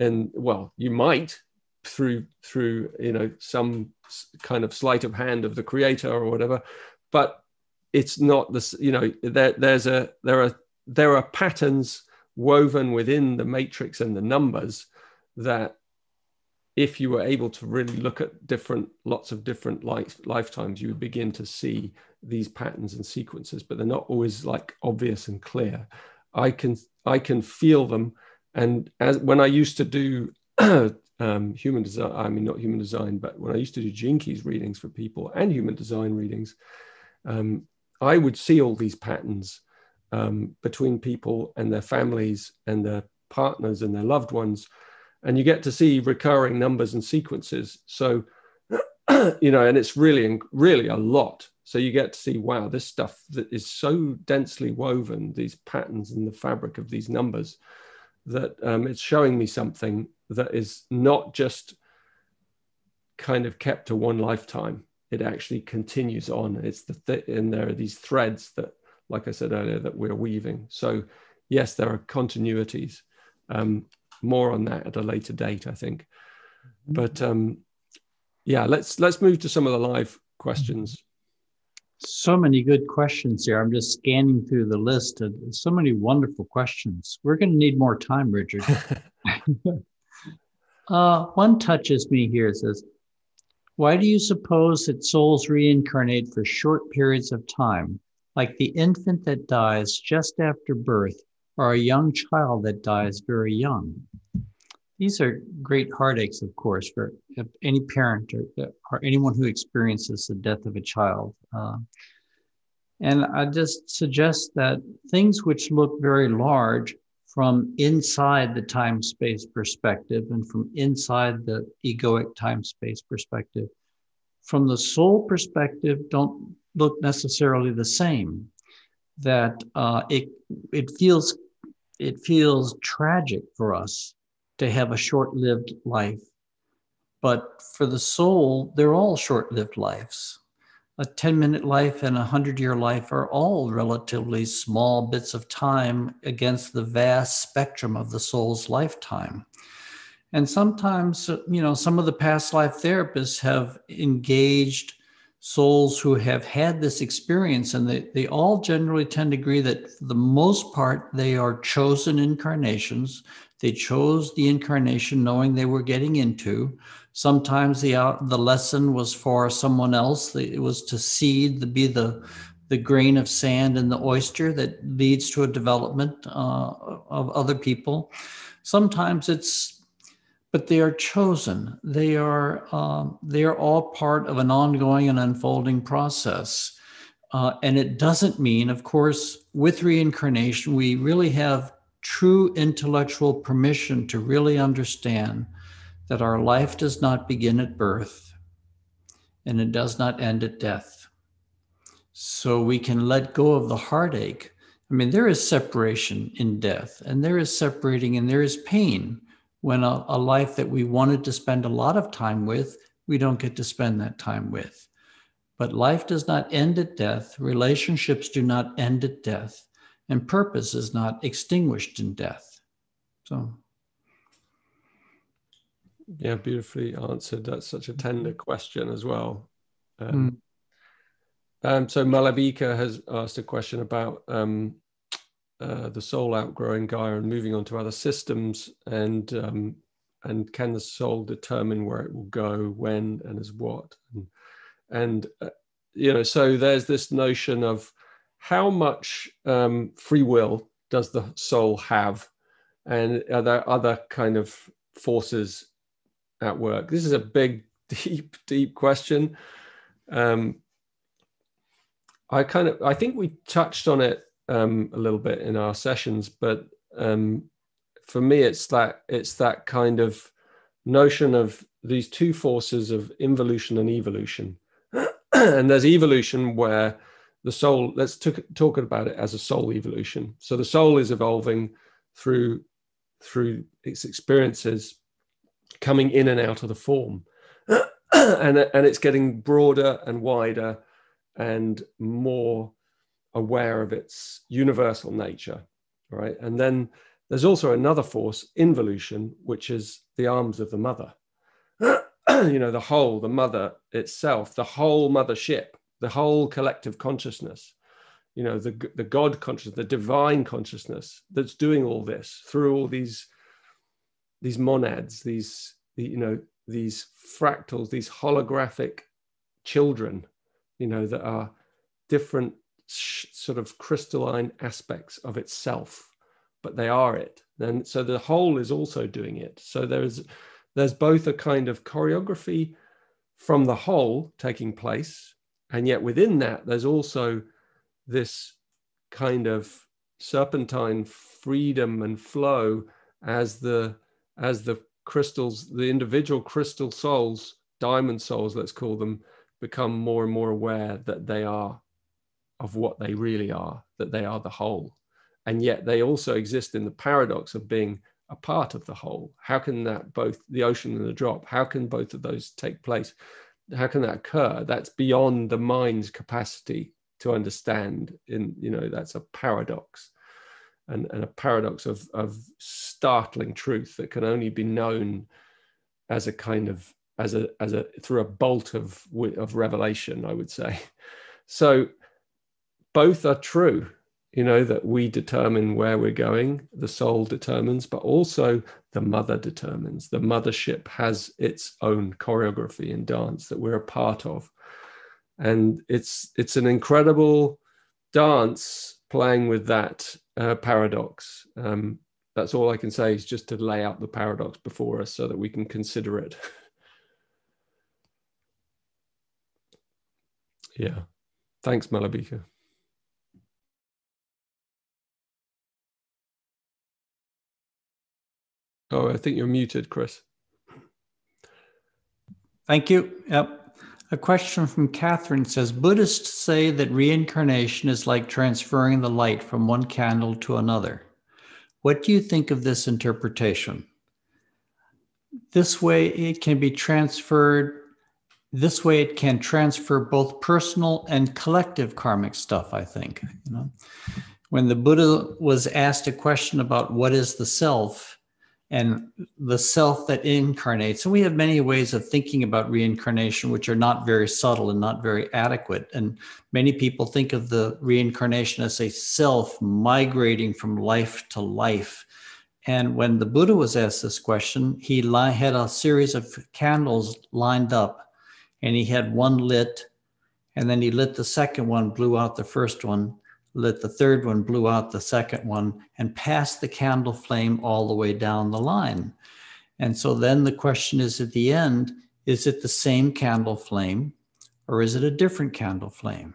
And well, you might through, you know, some kind of sleight of hand of the creator or whatever, but it's not this, you know, there are patterns woven within the matrix and the numbers that, if you were able to really look at lots of different lifetimes, you would begin to see these patterns and sequences, but they're not always like obvious and clear. I can feel them. And when I used to do when I used to do Gene Keys readings for people and human design readings, I would see all these patterns between people and their families and their partners and their loved ones. And you get to see recurring numbers and sequences. So, you know, and it's really, really a lot. So you get to see, wow, this stuff that is so densely woven, these patterns in the fabric of these numbers, that it's showing me something that is not just kind of kept to one lifetime. It actually continues on. And there are these threads that, like I said earlier, that we're weaving. So yes, there are continuities. More on that at a later date, I think. But yeah, let's move to some of the live questions. So many good questions here. I'm just scanning through the list. So many wonderful questions. We're going to need more time, Richard. One touches me here. It says, why do you suppose that souls reincarnate for short periods of time, like the infant that dies just after birth, or a young child that dies very young? These are great heartaches, of course, for any parent or anyone who experiences the death of a child. And I just suggest that things which look very large from inside the time-space perspective and from inside the egoic time-space perspective, from the soul perspective, don't look necessarily the same. That it feels tragic for us to have a short-lived life. But for the soul, they're all short-lived lives. A 10-minute life and a 100-year life are all relatively small bits of time against the vast spectrum of the soul's lifetime. And sometimes, you know, some of the past life therapists have engaged souls who have had this experience, and they all generally tend to agree that for the most part, they are chosen incarnations. They chose the incarnation knowing they were getting into. Sometimes the lesson was for someone else. It was to seed, to be the grain of sand in the oyster that leads to a development of other people. Sometimes but they are chosen. They are all part of an ongoing and unfolding process. And it doesn't mean, of course, with reincarnation, we really have true intellectual permission to really understand that our life does not begin at birth and it does not end at death. So we can let go of the heartache. I mean, there is separation in death, and there is separating, and there is pain when a life that we wanted to spend a lot of time with, we don't get to spend that time with. But life does not end at death. Relationships do not end at death, and purpose is not extinguished in death. So. Yeah, beautifully answered. That's such a tender question as well. So Malavika has asked a question about the soul outgrowing Gaia and moving on to other systems, and can the soul determine where it will go, when, and as what? And you know, so there's this notion of how much free will does the soul have, and are there other kind of forces at work? This is a big, deep, deep question. I think we touched on it a little bit in our sessions, but for me, it's that kind of notion of these two forces of involution and evolution. And there's evolution where the soul, let's talk about it as a soul evolution. So the soul is evolving through its experiences, coming in and out of the form, and it's getting broader and wider and more aware of its universal nature, right? And then there's also another force, involution, which is the arms of the mother. You know, the mother itself, the whole mothership, the whole collective consciousness, you know, the God consciousness, the divine consciousness that's doing all this through all these monads, these fractals, these holographic children, you know, that are different sort of crystalline aspects of itself, but they are it. And so the whole is also doing it. So there's both a kind of choreography from the whole taking place, and yet within that there's also this kind of serpentine freedom and flow as the crystals, the individual crystal souls, diamond souls, let's call them, become more and more aware that they are of what they really are, that they are the whole. And yet they also exist in the paradox of being a part of the whole. How can that, both the ocean and the drop, how can both of those take place? How can that occur? That's beyond the mind's capacity to understand. In, you know, that's a paradox, and a paradox of startling truth that can only be known as a kind of, as a through a bolt of revelation, I would say. So both are true, you know, that we determine where we're going, the soul determines, but also the mother determines. The mothership has its own choreography and dance that we're a part of. And it's an incredible dance playing with that paradox. That's all I can say, is just to lay out the paradox before us so that we can consider it. Yeah. Thanks, Malavika. Oh, I think you're muted, Chris. Thank you. Yep. A question from Catherine says, Buddhists say that reincarnation is like transferring the light from one candle to another. What do you think of this interpretation? This way it can be transferred. This way it can transfer both personal and collective karmic stuff, I think. You know? When the Buddha was asked a question about what is the self and the self that incarnates, and we have many ways of thinking about reincarnation, which are not very subtle and not very adequate. And many people think of the reincarnation as a self migrating from life to life. And when the Buddha was asked this question, he had a series of candles lined up, and he had one lit, and then he lit the second one, blew out the first one, lit the third one, blew out the second one, and passed the candle flame all the way down the line. And so then the question is at the end, is it the same candle flame or is it a different candle flame?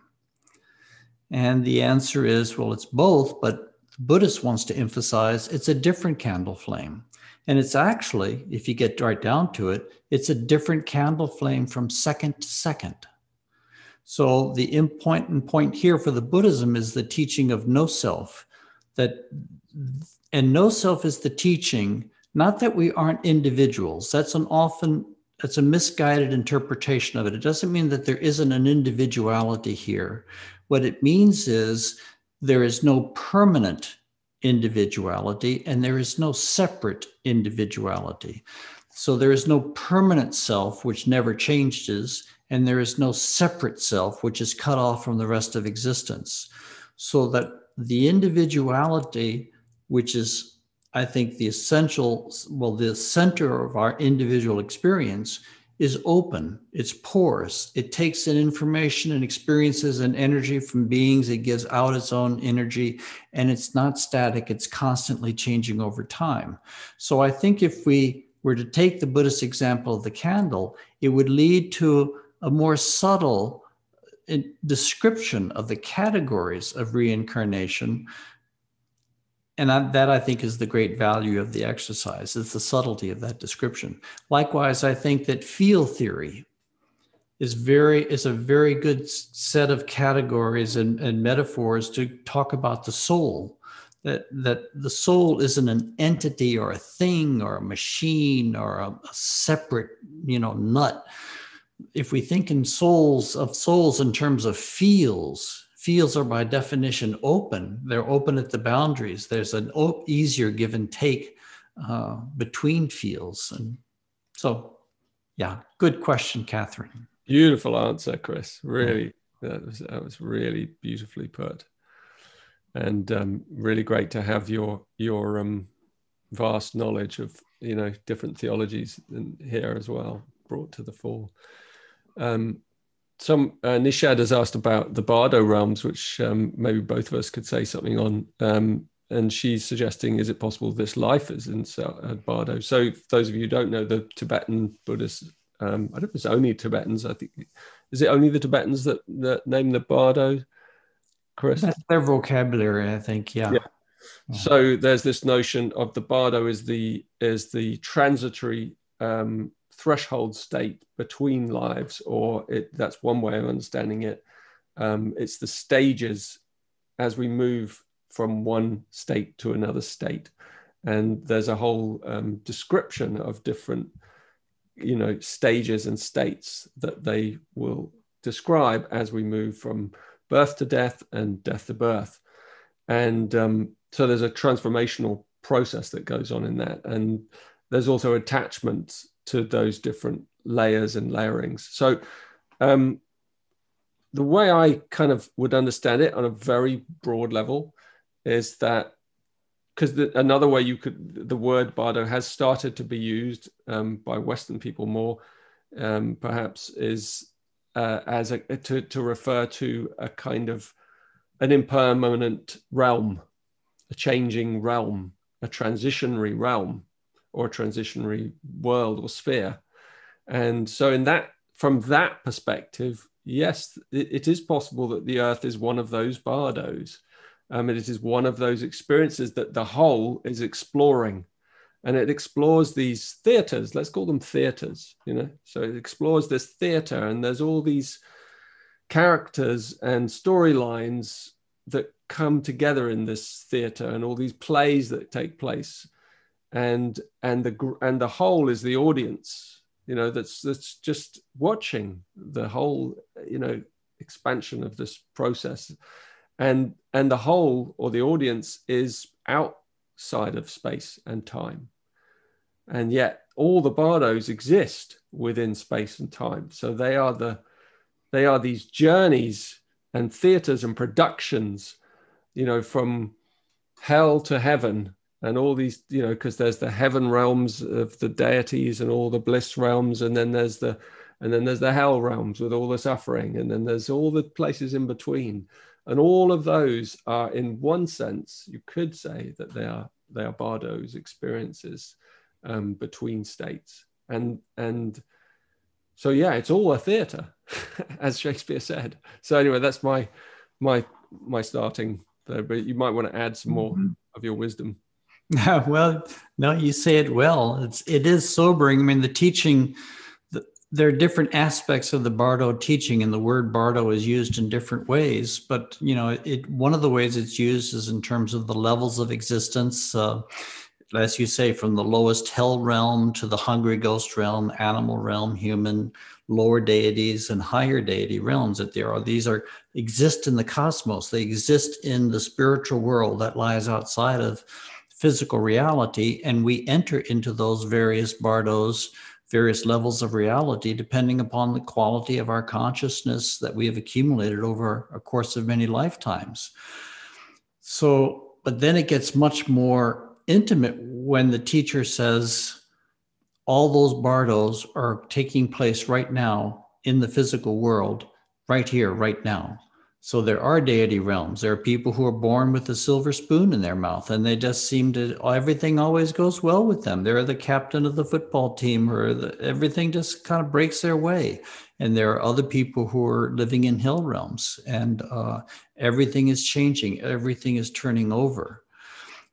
And the answer is, well, it's both, but Buddhist wants to emphasize it's a different candle flame. And it's actually, if you get right down to it, it's a different candle flame from second to second. So the important point here for the Buddhism is the teaching of no self. And no self is the teaching, not that we aren't individuals. That's a misguided interpretation of it. It doesn't mean that there isn't an individuality here. What it means is there is no permanent individuality and there is no separate individuality. So there is no permanent self, which never changes, and there is no separate self, which is cut off from the rest of existence. So that the individuality, which is, I think, the essential, well, the center of our individual experience, is open, it's porous. It takes in information and experiences and energy from beings. It gives out its own energy, and it's not static. It's constantly changing over time. So I think if we were to take the Buddhist example of the candle, it would lead to a more subtle description of the categories of reincarnation. And that, I think, is the great value of the exercise, is the subtlety of that description. Likewise, I think that field theory is a very good set of categories and metaphors to talk about the soul, that the soul isn't an entity or a thing or a machine or a separate, nut. If we think of souls in terms of fields, fields are by definition open. They're open at the boundaries. There's an easier give and take between fields. And so, yeah, good question, Catherine. Beautiful answer, Chris. Really, that was really beautifully put. And really great to have your vast knowledge of, different theologies here as well brought to the fore. Nishad has asked about the bardo realms, which maybe both of us could say something on. And she's suggesting, is it possible this life is in bardo? So for those of you who don't know, the Tibetan Buddhists, I don't know if it's only Tibetans, I think. Is it only the Tibetans that name the bardo, Chris? That's their vocabulary, I think, yeah. So there's this notion of the bardo is the transitory threshold state between lives, that's one way of understanding it. It's the stages as we move from one state to another state. And there's a whole description of different, stages and states that they will describe as we move from birth to death and death to birth. And so there's a transformational process that goes on in that. And there's also attachments to those different layers and layerings. So the way I kind of would understand it on a very broad level is that, because another way the word bardo has started to be used by Western people more, perhaps, is as to refer to a kind of an impermanent realm, a changing realm, a transitionary realm, or a transitionary world or sphere. And so from that perspective, yes, it is possible that the earth is one of those bardos. It is one of those experiences that the whole is exploring. And it explores these theaters, let's call them theaters, So it explores this theater, and there's all these characters and storylines that come together in this theater and all these plays that take place. and the whole is the audience, you know, that's just watching the whole, you know, expansion of this process, and the whole or the audience is outside of space and time, and yet all the bardos exist within space and time. So they are these journeys and theaters and productions, you know, from hell to heaven, and all these, you know, because there's the heaven realms of the deities and all the bliss realms, and then there's the hell realms with all the suffering, and then there's all the places in between, and all of those are, in one sense, you could say that they are bardos experiences between states, and so yeah, it's all a theater, as Shakespeare said. So anyway, that's my starting there, but you might want to add some more of your wisdom. Well, no, you say it well. It is sobering. I mean, the teaching. There are different aspects of the bardo teaching, and the word bardo is used in different ways. But, you know, one of the ways it's used is in terms of the levels of existence. As you say, from the lowest hell realm to the hungry ghost realm, animal realm, human, lower deities, and higher deity realms that there are. These exist in the cosmos. They exist in the spiritual world that lies outside of physical reality. And we enter into those various bardos, various levels of reality, depending upon the quality of our consciousness that we have accumulated over a course of many lifetimes. So, but then it gets much more intimate when the teacher says, all those bardos are taking place right now in the physical world, right here, right now. So there are deity realms. There are people who are born with a silver spoon in their mouth, and they just seem to, everything always goes well with them. They're the captain of the football team, or everything just kind of breaks their way. And there are other people who are living in hell realms, and everything is changing. Everything is turning over.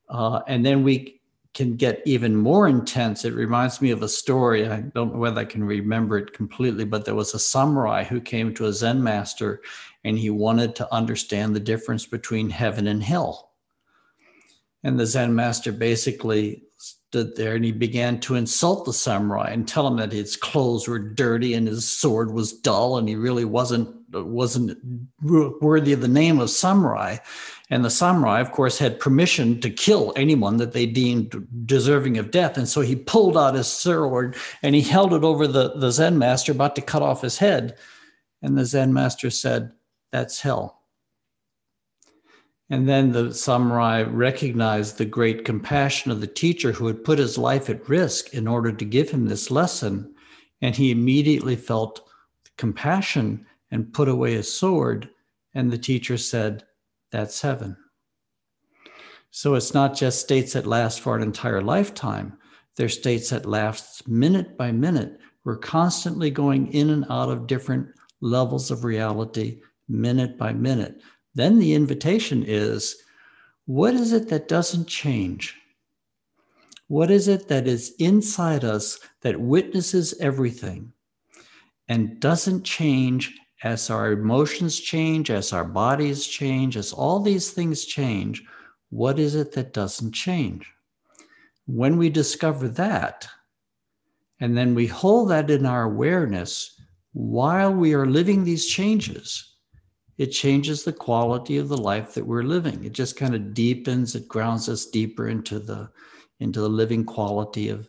And then we can get even more intense. It reminds me of a story. I don't know whether I can remember it completely, but there was a samurai who came to a Zen master, and he wanted to understand the difference between heaven and hell. And the Zen master basically stood there, and he began to insult the samurai and tell him that his clothes were dirty and his sword was dull, and he really wasn't worthy of the name of samurai. And the samurai, of course, had permission to kill anyone that they deemed deserving of death. And so he pulled out his sword and he held it over the Zen master, about to cut off his head. And the Zen master said, "That's hell." And then the samurai recognized the great compassion of the teacher who had put his life at risk in order to give him this lesson. And he immediately felt compassion and put away his sword. And the teacher said, "That's heaven." So it's not just states that last for an entire lifetime. They're states that last minute by minute. We're constantly going in and out of different levels of reality, minute by minute. Then the invitation is, what is it that doesn't change? What is it that is inside us that witnesses everything and doesn't change as our emotions change, as our bodies change, as all these things change? What is it that doesn't change? When we discover that, and then we hold that in our awareness while we are living these changes, it changes the quality of the life that we're living. It just kind of deepens, it grounds us deeper into the living quality of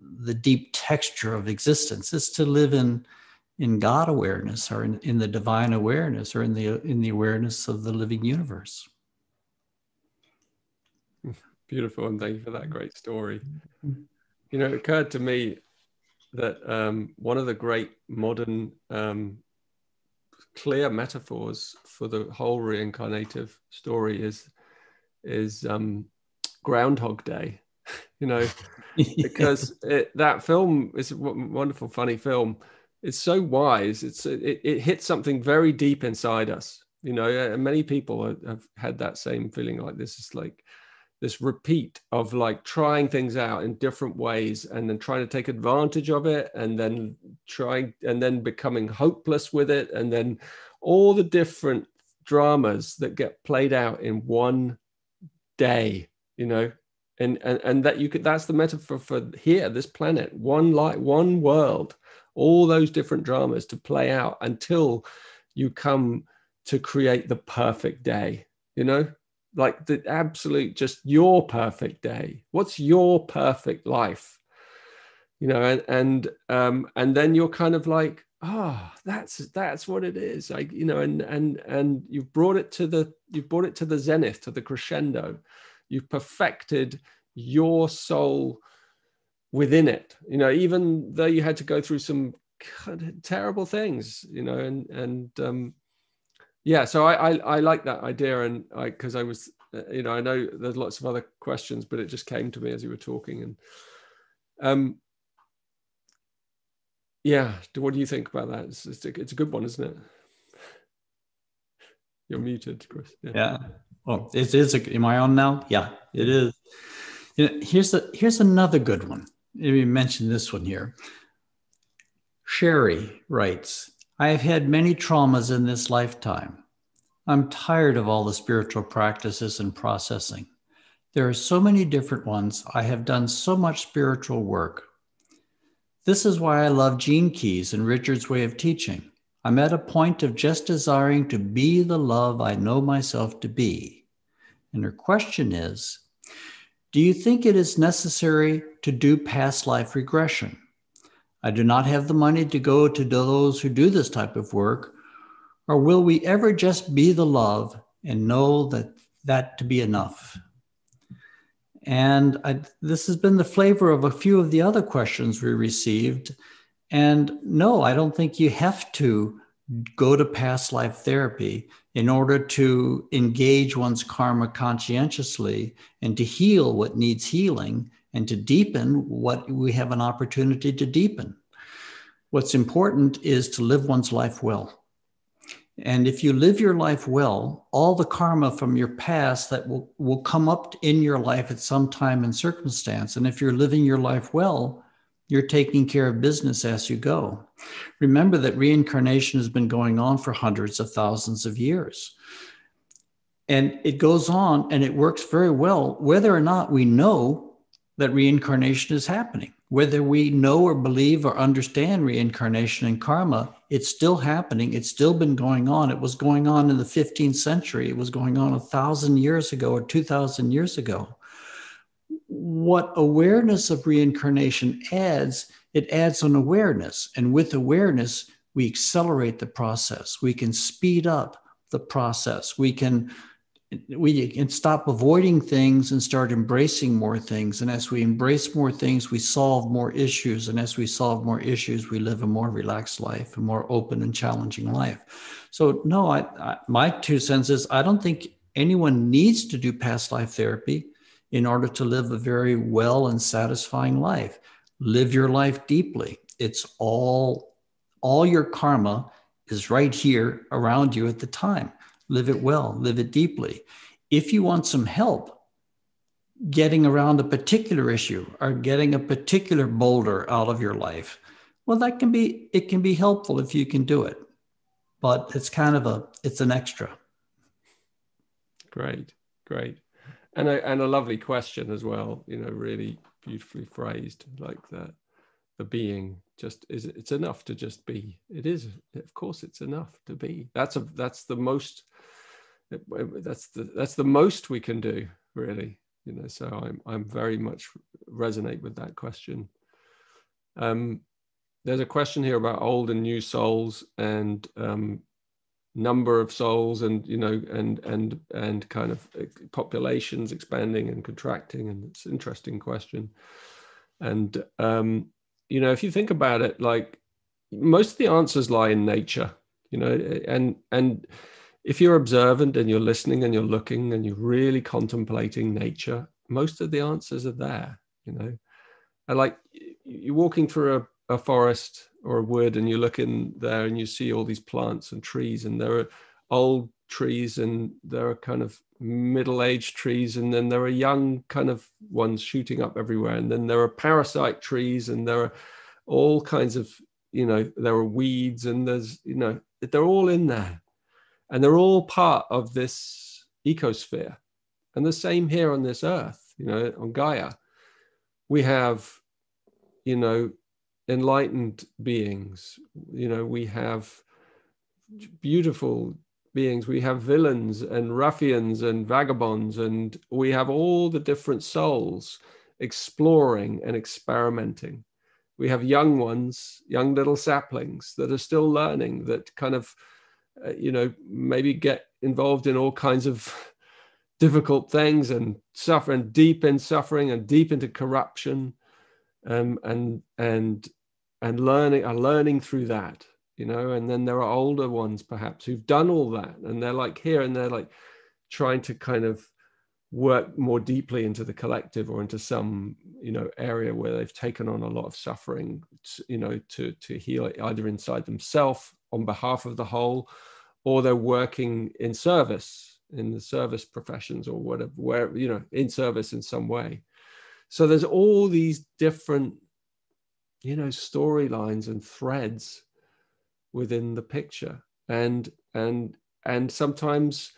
the deep texture of existence. It's to live in God awareness, or in the divine awareness, or in the awareness of the living universe. Beautiful, and thank you for that great story. You know, it occurred to me that one of the great modern clear metaphors for the whole reincarnative story is Groundhog Day, you know, because that film is a wonderful, funny film. It's so wise. It hits something very deep inside us, you know, and many people have had that same feeling. Like this is like this repeat of like trying things out in different ways, and then trying to take advantage of it, and then trying, and then becoming hopeless with it, and then all the different dramas that get played out in one day, you know, And that you could, that's the metaphor for here, this planet, one light, one world, all those different dramas to play out until you come to create the perfect day, you know, like the absolute, just your perfect day. What's your perfect life? You know, and then you're kind of like, ah, oh, that's what it is. Like, you know, and you've brought it to the zenith, to the crescendo. You've perfected your soul within it, you know, even though you had to go through some kind of terrible things, you know, yeah, so I like that idea, and because I was, you know, I know there's lots of other questions, but it just came to me as you were talking, and yeah, what do you think about that? It's a good one, isn't it? You're muted, Chris. Yeah. Oh, it is. Am I on now? Yeah, it is. You know, here's another good one. Let me mention this one here. Sherry writes, I have had many traumas in this lifetime. I'm tired of all the spiritual practices and processing. There are so many different ones. I have done so much spiritual work. This is why I love Gene Keys and Richard's way of teaching. I'm at a point of just desiring to be the love I know myself to be. And her question is, do you think it is necessary to do past life regression? I do not have the money to go to those who do this type of work, or will we ever just be the love and know that to be enough? And this has been the flavor of a few of the other questions we received. And no, I don't think you have to go to past life therapy in order to engage one's karma conscientiously and to heal what needs healing and to deepen what we have an opportunity to deepen. What's important is to live one's life well. And if you live your life well, all the karma from your past that will come up in your life at some time and circumstance. And if you're living your life well, you're taking care of business as you go. Remember that reincarnation has been going on for hundreds of thousands of years. And it goes on and it works very well, whether or not we know that reincarnation is happening, whether we know or believe or understand reincarnation and karma, it's still happening. It's still been going on. It was going on in the 15th century. It was going on 1,000 years ago or 2,000 years ago. What awareness of reincarnation adds, it adds an awareness. And with awareness, we accelerate the process. We can speed up the process. We can stop avoiding things and start embracing more things. And as we embrace more things, we solve more issues. And as we solve more issues, we live a more relaxed life, a more open and challenging life. So no, my two cents is I don't think anyone needs to do past life therapy in order to live a very well and satisfying life. Live your life deeply. It's all your karma is right here around you at the time. Live it well, live it deeply. If you want some help getting around a particular issue or getting a particular boulder out of your life, well, it can be helpful if you can do it, but it's kind of an extra. Great. And a lovely question as well, you know, really beautifully phrased, like that. The being just is, it's enough to just be. It is, of course, it's enough to be. That's the most we can do, really. You know, so I'm very much resonate with that question. There's a question here about old and new souls and number of souls, and you know, and kind of populations expanding and contracting, and it's an interesting question. And you know, if you think about it, like most of the answers lie in nature, you know, and if you're observant and you're listening and you're looking and you're really contemplating nature, most of the answers are there, you know. And like you're walking through a forest or a wood, and you look in there and you see all these plants and trees, and there are old trees and there are kind of middle-aged trees, and then there are young kind of ones shooting up everywhere, and then there are parasite trees, and there are all kinds of, you know, there are weeds, and there's, you know, they're all in there, and they're all part of this ecosphere. And the same here on this earth. you know, on Gaia. We have, you know, enlightened beings, you know, we have beautiful beings, we have villains and ruffians and vagabonds, and we have all the different souls exploring and experimenting. We have young ones, young little saplings that are still learning, that kind of, you know, maybe get involved in all kinds of difficult things and suffer, and deep in suffering and deep into corruption, and learning, are learning through that, you know. And then there are older ones perhaps who've done all that, and they're like here, and they're like trying to kind of work more deeply into the collective, or into some, you know, area where they've taken on a lot of suffering, you know, to heal it, either inside themselves on behalf of the whole, or they're working in service, in the service professions, or whatever, where, you know, in service in some way. So there's all these different, you know, storylines and threads within the picture. And sometimes,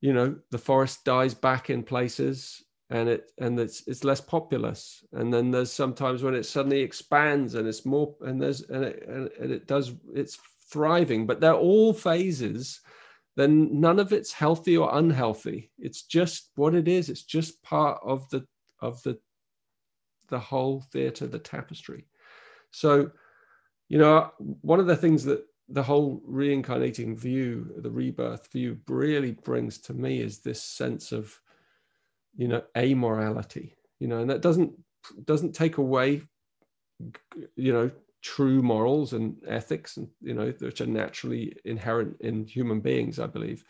you know, the forest dies back in places, and it's less populous. And then there's sometimes when it suddenly expands, and it's more, it's thriving. But they're all phases. Then none of it's healthy or unhealthy. It's just what it is. It's just part of the whole theater, the tapestry. So, you know, one of the things that the whole reincarnating view, the rebirth view, really brings to me is this sense of, you know, amorality, you know, and that doesn't take away, you know, true morals and ethics, and, you know, which are naturally inherent in human beings, I believe.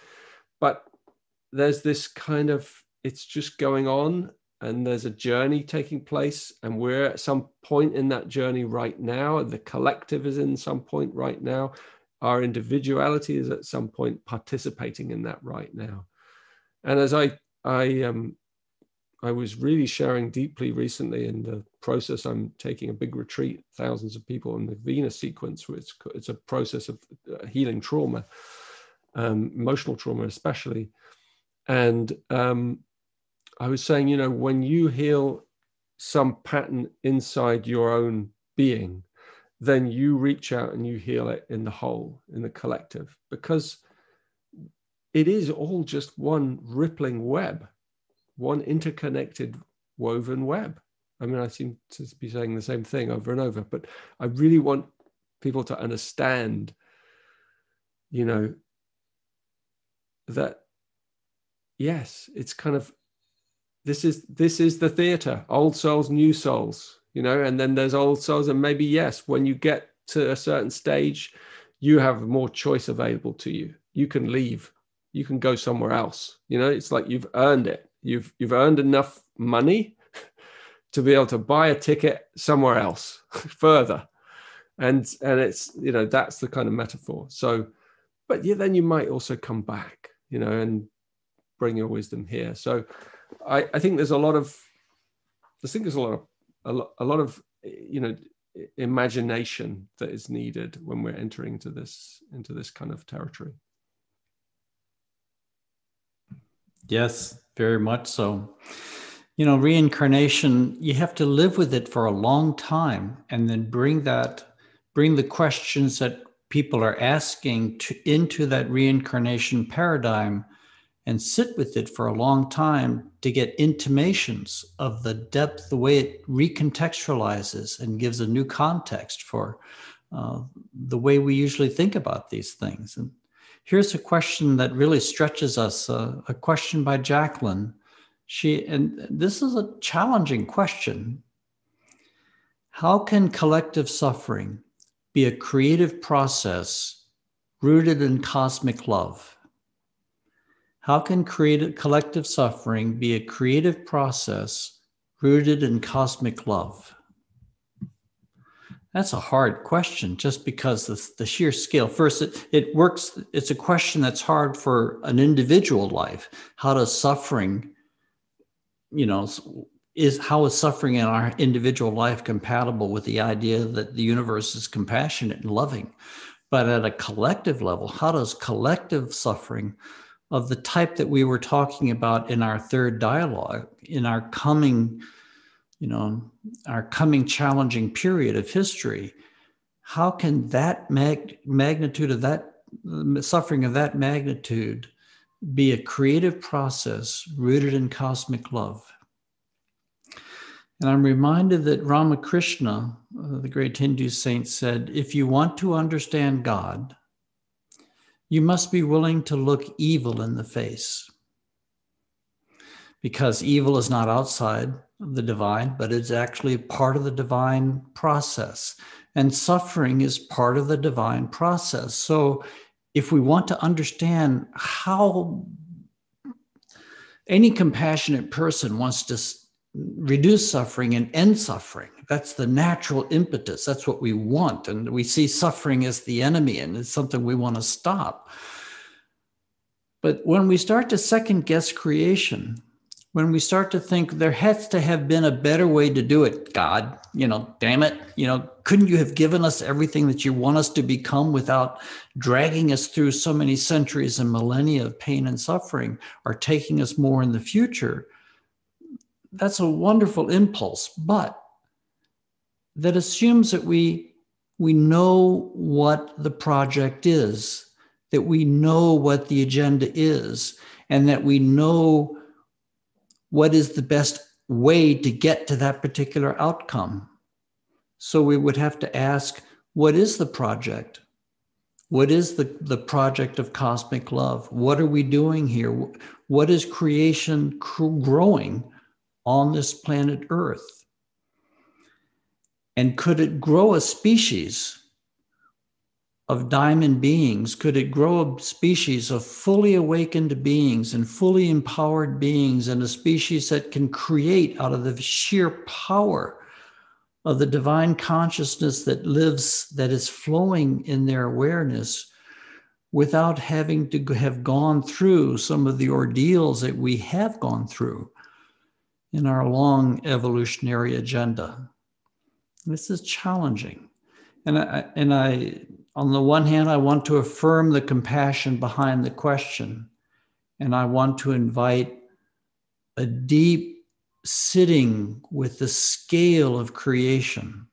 But there's this kind of, it's just going on, and there's a journey taking place, and we're at some point in that journey right now, and the collective is in some point right now. Our individuality is at some point participating in that right now. And as I was really sharing deeply recently in the process, I'm taking a big retreat, thousands of people in the Venus sequence, which it's a process of healing trauma, emotional trauma especially. And I was saying, you know, when you heal some pattern inside your own being, then you reach out and you heal it in the whole, in the collective, because it is all just one rippling web, one interconnected woven web. I mean, I seem to be saying the same thing over and over, but I really want people to understand, you know, that, yes, it's kind of, this is the theater, old souls, new souls, you know, and then there's old souls. And maybe, yes, when you get to a certain stage, you have more choice available to you. You can leave, you can go somewhere else. You know, it's like you've earned it. You've earned enough money to be able to buy a ticket somewhere else further. And it's, you know, that's the kind of metaphor. So, but yeah, then you might also come back, you know, and bring your wisdom here. So I think there's a lot of, I think there's a lot of, you know, imagination that is needed when we're entering into this kind of territory. Yes, very much so. You know, reincarnation, you have to live with it for a long time, and then bring the questions that people are asking into that reincarnation paradigm, and sit with it for a long time to get intimations of the depth, the way it recontextualizes and gives a new context for the way we usually think about these things. And here's a question that really stretches us, a question by Jacqueline. And this is a challenging question. How can collective suffering be a creative process rooted in cosmic love? How can collective suffering be a creative process rooted in cosmic love? That's a hard question, just because the sheer scale. First, it works. It's a question that's hard for an individual life. How does suffering, you know, how is suffering in our individual life compatible with the idea that the universe is compassionate and loving? But at a collective level, how does collective suffering of the type that we were talking about in our third dialogue, in our coming, our coming challenging period of history. How can that magnitude of that suffering of that magnitude be a creative process rooted in cosmic love? And I'm reminded that Ramakrishna, the great Hindu saint, said, if you want to understand God, you must be willing to look evil in the face, because evil is not outside of the divine, but it's actually part of the divine process. And suffering is part of the divine process. So if we want to understand how any compassionate person wants to reduce suffering and end suffering, that's the natural impetus. That's what we want. And we see suffering as the enemy, and it's something we want to stop. But when we start to second guess creation, when we start to think there has to have been a better way to do it, God, damn it, couldn't you have given us everything that you want us to become without dragging us through so many centuries and millennia of pain and suffering, or taking us more in the future? That's a wonderful impulse, but that assumes that we know what the project is, that we know what the agenda is, and that we know what is the best way to get to that particular outcome. So we would have to ask, what is the project? What is the project of cosmic love? What are we doing here? What is creation growing on this planet Earth? And could it grow a species of diamond beings? Could it grow a species of fully awakened beings and fully empowered beings, and a species that can create out of the sheer power of the divine consciousness that lives, that is flowing in their awareness, without having to have gone through some of the ordeals that we have gone through in our long evolutionary agenda? This is challenging. And I, on the one hand, I want to affirm the compassion behind the question, and I want to invite a deep sitting with the scale of creation.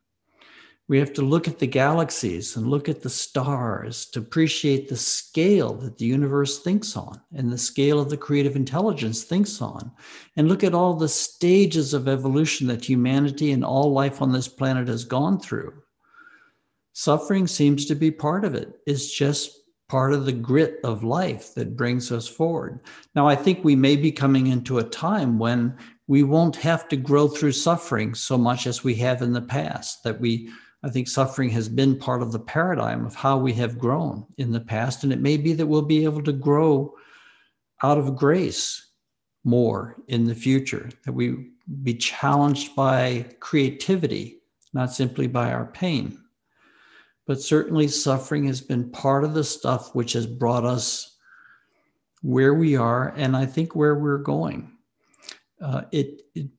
We have to look at the galaxies and look at the stars to appreciate the scale that the universe thinks on, and the scale of the creative intelligence thinks on, and look at all the stages of evolution that humanity and all life on this planet has gone through. Suffering seems to be part of it. It's just part of the grit of life that brings us forward. Now, I think we may be coming into a time when we won't have to grow through suffering so much as we have in the past, I think suffering has been part of the paradigm of how we have grown in the past, and it may be that we'll be able to grow out of grace more in the future, that we be challenged by creativity, not simply by our pain. But certainly suffering has been part of the stuff which has brought us where we are, and I think where we're going.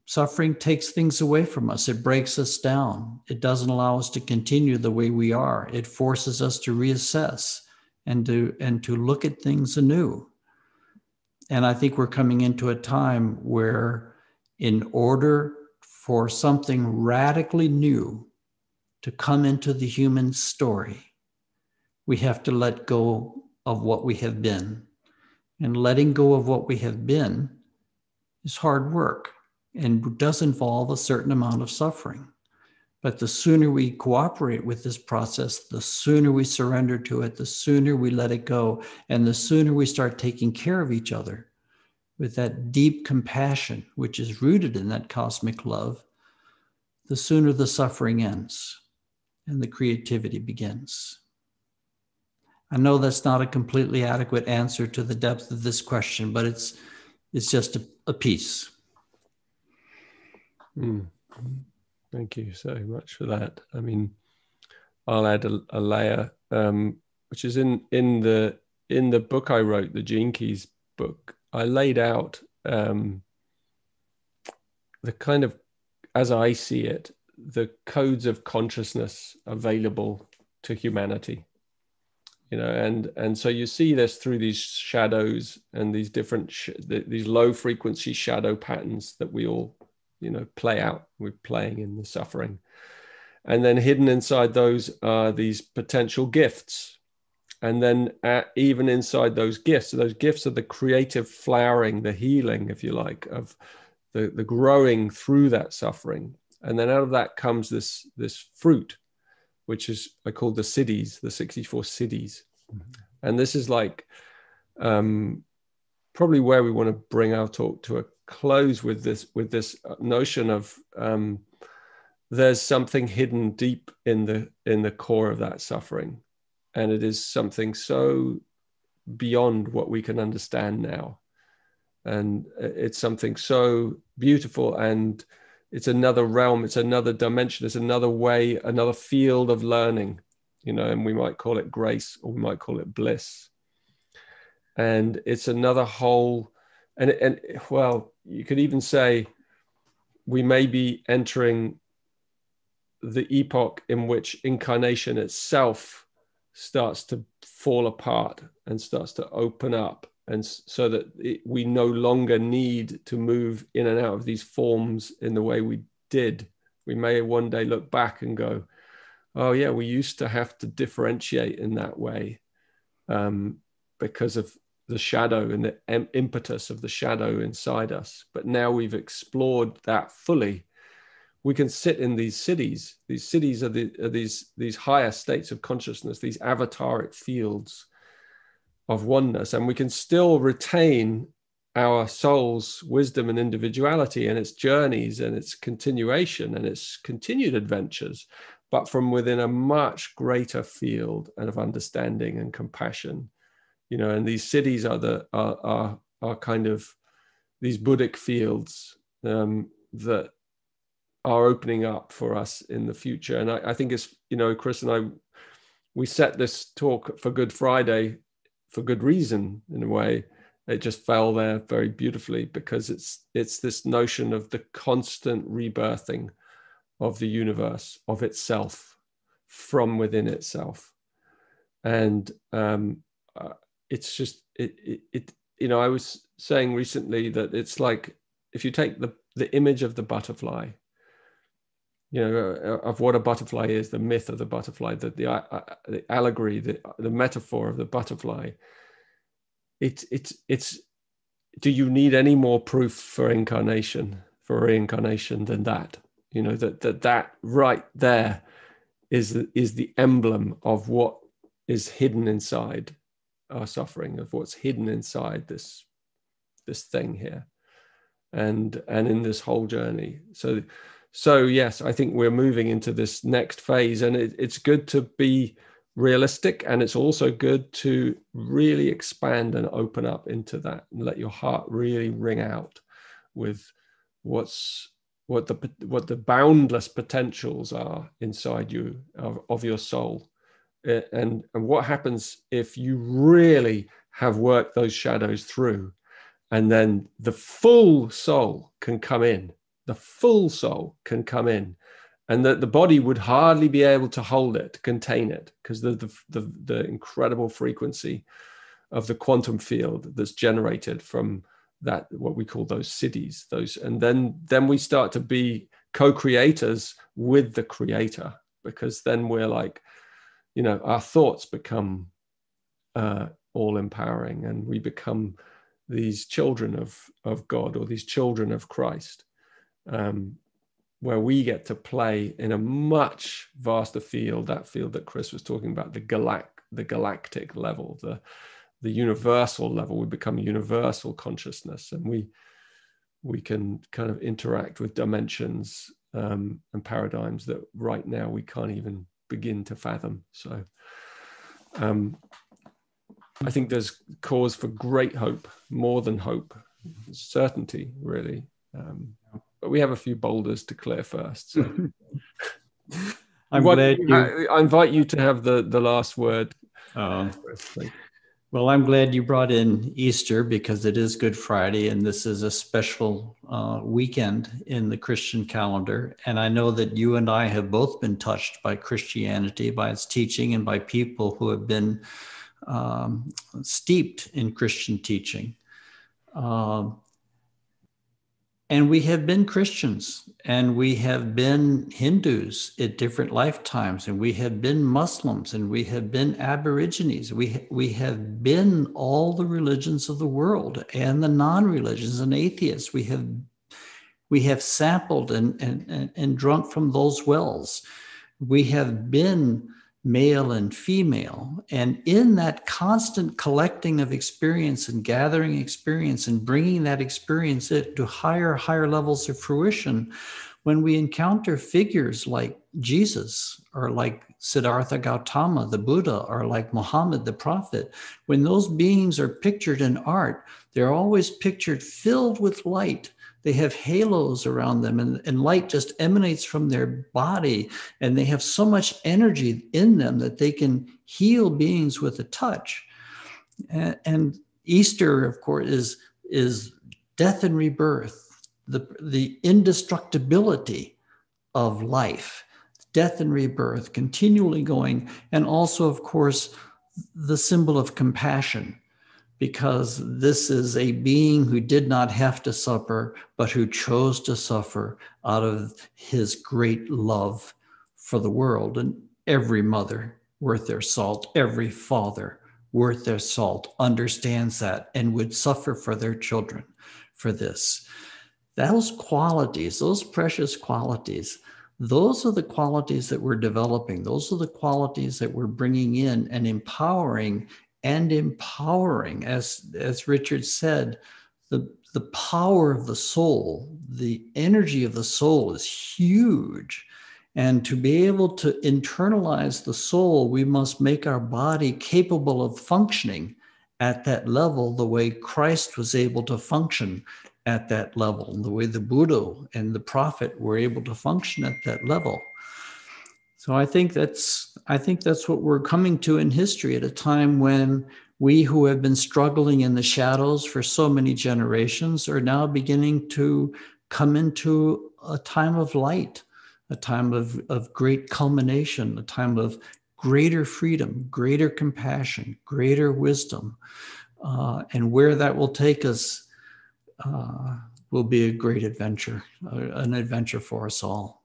Suffering takes things away from us. It breaks us down. It doesn't allow us to continue the way we are. It forces us to reassess and to look at things anew. And I think we're coming into a time where, in order for something radically new to come into the human story, we have to let go of what we have been. And letting go of what we have been is hard work and does involve a certain amount of suffering. But the sooner we cooperate with this process, the sooner we surrender to it, the sooner we let it go, and the sooner we start taking care of each other with that deep compassion, which is rooted in that cosmic love, the sooner the suffering ends and the creativity begins. I know that's not a completely adequate answer to the depth of this question, but it's just a piece. Thank you so much for that. I mean, I'll add a layer, which is in the book I wrote, the Gene Keys book. I laid out the kind of, as I see it, the codes of consciousness available to humanity. you know, and so you see this through these shadows and these different, these low frequency shadow patterns that we all, you know, play out. We're playing in the suffering. And then hidden inside those are these potential gifts. And then even inside those gifts are the creative flowering, the healing, if you like, of the growing through that suffering. And then out of that comes this fruit, which is, I call the siddhis, the 64 siddhis. Mm-hmm. And this is like probably where we want to bring our talk to a close with this notion of there's something hidden deep in the core of that suffering. And it is something so beyond what we can understand now. And it's something so beautiful, and it's another realm, it's another dimension, it's another way, another field of learning, you know, and we might call it grace, or we might call it bliss. And it's another whole, and well, you could even say we may be entering the epoch in which incarnation itself starts to fall apart and starts to open up. And so that we no longer need to move in and out of these forms in the way we did. We may one day look back and go, oh yeah, we used to have to differentiate in that way because of the shadow and the impetus of the shadow inside us. But now we've explored that fully. We can sit in these cities. These cities are these higher states of consciousness, these avataric fields of oneness, and we can still retain our soul's wisdom and individuality and its journeys and its continuation and its continued adventures, but from within a much greater field and of understanding and compassion, you know. And these cities are kind of these Buddhic fields that are opening up for us in the future. And I think it's, you know, Chris and we set this talk for Good Friday for good reason, in a way. It just fell there very beautifully, because it's this notion of the constant rebirthing of the universe, of itself, from within itself. And it's just, it you know, I was saying recently that it's like, if you take the image of the butterfly, you know, of what a butterfly is, the myth of the butterfly, the allegory, the metaphor of the butterfly. Do you need any more proof for reincarnation than that? You know, that right there is the emblem of what is hidden inside our suffering, of what's hidden inside this thing here, and in this whole journey. So yes, I think we're moving into this next phase, and it's good to be realistic, and it's also good to really expand and open up into that and let your heart really ring out with what the boundless potentials are inside you of your soul, and what happens if you really have worked those shadows through, and then the full soul can come in. The full soul can come in, and that the body would hardly be able to hold it, contain it, because the incredible frequency of the quantum field that's generated from that, what we call those cities, those, and then we start to be co-creators with the creator, because then we're like, you know, our thoughts become all empowering, and we become these children of God, or these children of Christ. Where we get to play in a much vaster field, that field that Chris was talking about, the galactic level, the universal level. We become universal consciousness, and we can kind of interact with dimensions and paradigms that right now we can't even begin to fathom. So I think there's cause for great hope, more than hope, certainty, really. But we have a few boulders to clear first. So. I invite you to have the last word. Well, I'm glad you brought in Easter, because it is Good Friday, and this is a special weekend in the Christian calendar. And I know that you and I have both been touched by Christianity, by its teaching, and by people who have been steeped in Christian teaching. And we have been Christians, and we have been Hindus at different lifetimes, and we have been Muslims, and we have been Aborigines. We have been all the religions of the world and the non-religions and atheists. We have sampled and drunk from those wells. We have been male and female. And in that constant collecting of experience and gathering experience and bringing that experience to higher levels of fruition, when we encounter figures like Jesus or like Siddhartha Gautama, the Buddha, or like Muhammad, the prophet, when those beings are pictured in art, they're always pictured filled with light. They have halos around them, and light just emanates from their body, and they have so much energy in them that they can heal beings with a touch. And Easter, of course, is death and rebirth, the indestructibility of life, death and rebirth, continually going, and also, of course, the symbol of compassion, because this is a being who did not have to suffer, but who chose to suffer out of his great love for the world. And every mother worth their salt, every father worth their salt understands that and would suffer for their children for this. Those qualities, those precious qualities, those are the qualities that we're developing. Those are the qualities that we're bringing in and empowering, as Richard said, the power of the soul, the energy of the soul is huge. And to be able to internalize the soul, we must make our body capable of functioning at that level, the way Christ was able to function at that level, and the way the Buddha and the prophet were able to function at that level. So I think that's what we're coming to in history, at a time when we who have been struggling in the shadows for so many generations are now beginning to come into a time of light, a time of great culmination, a time of greater freedom, greater compassion, greater wisdom. And where that will take us will be a great adventure, an adventure for us all.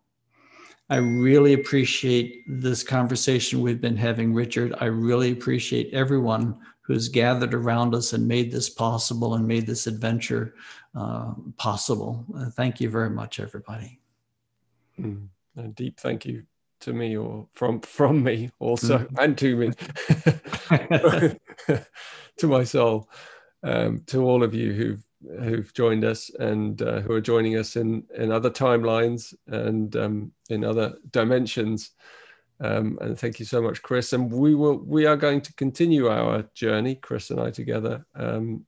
I really appreciate this conversation we've been having, Richard. I really appreciate everyone who's gathered around us and made this possible and made this adventure possible. Thank you very much, everybody. A deep thank you to me, or from me also, and to me, to my soul, to all of you who've joined us and who are joining us in other timelines and in other dimensions. And thank you so much, Chris. And we are going to continue our journey, Chris and I together, and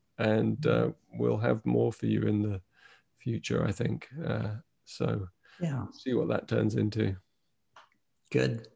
we'll have more for you in the future, I think. So yeah. See what that turns into. Good.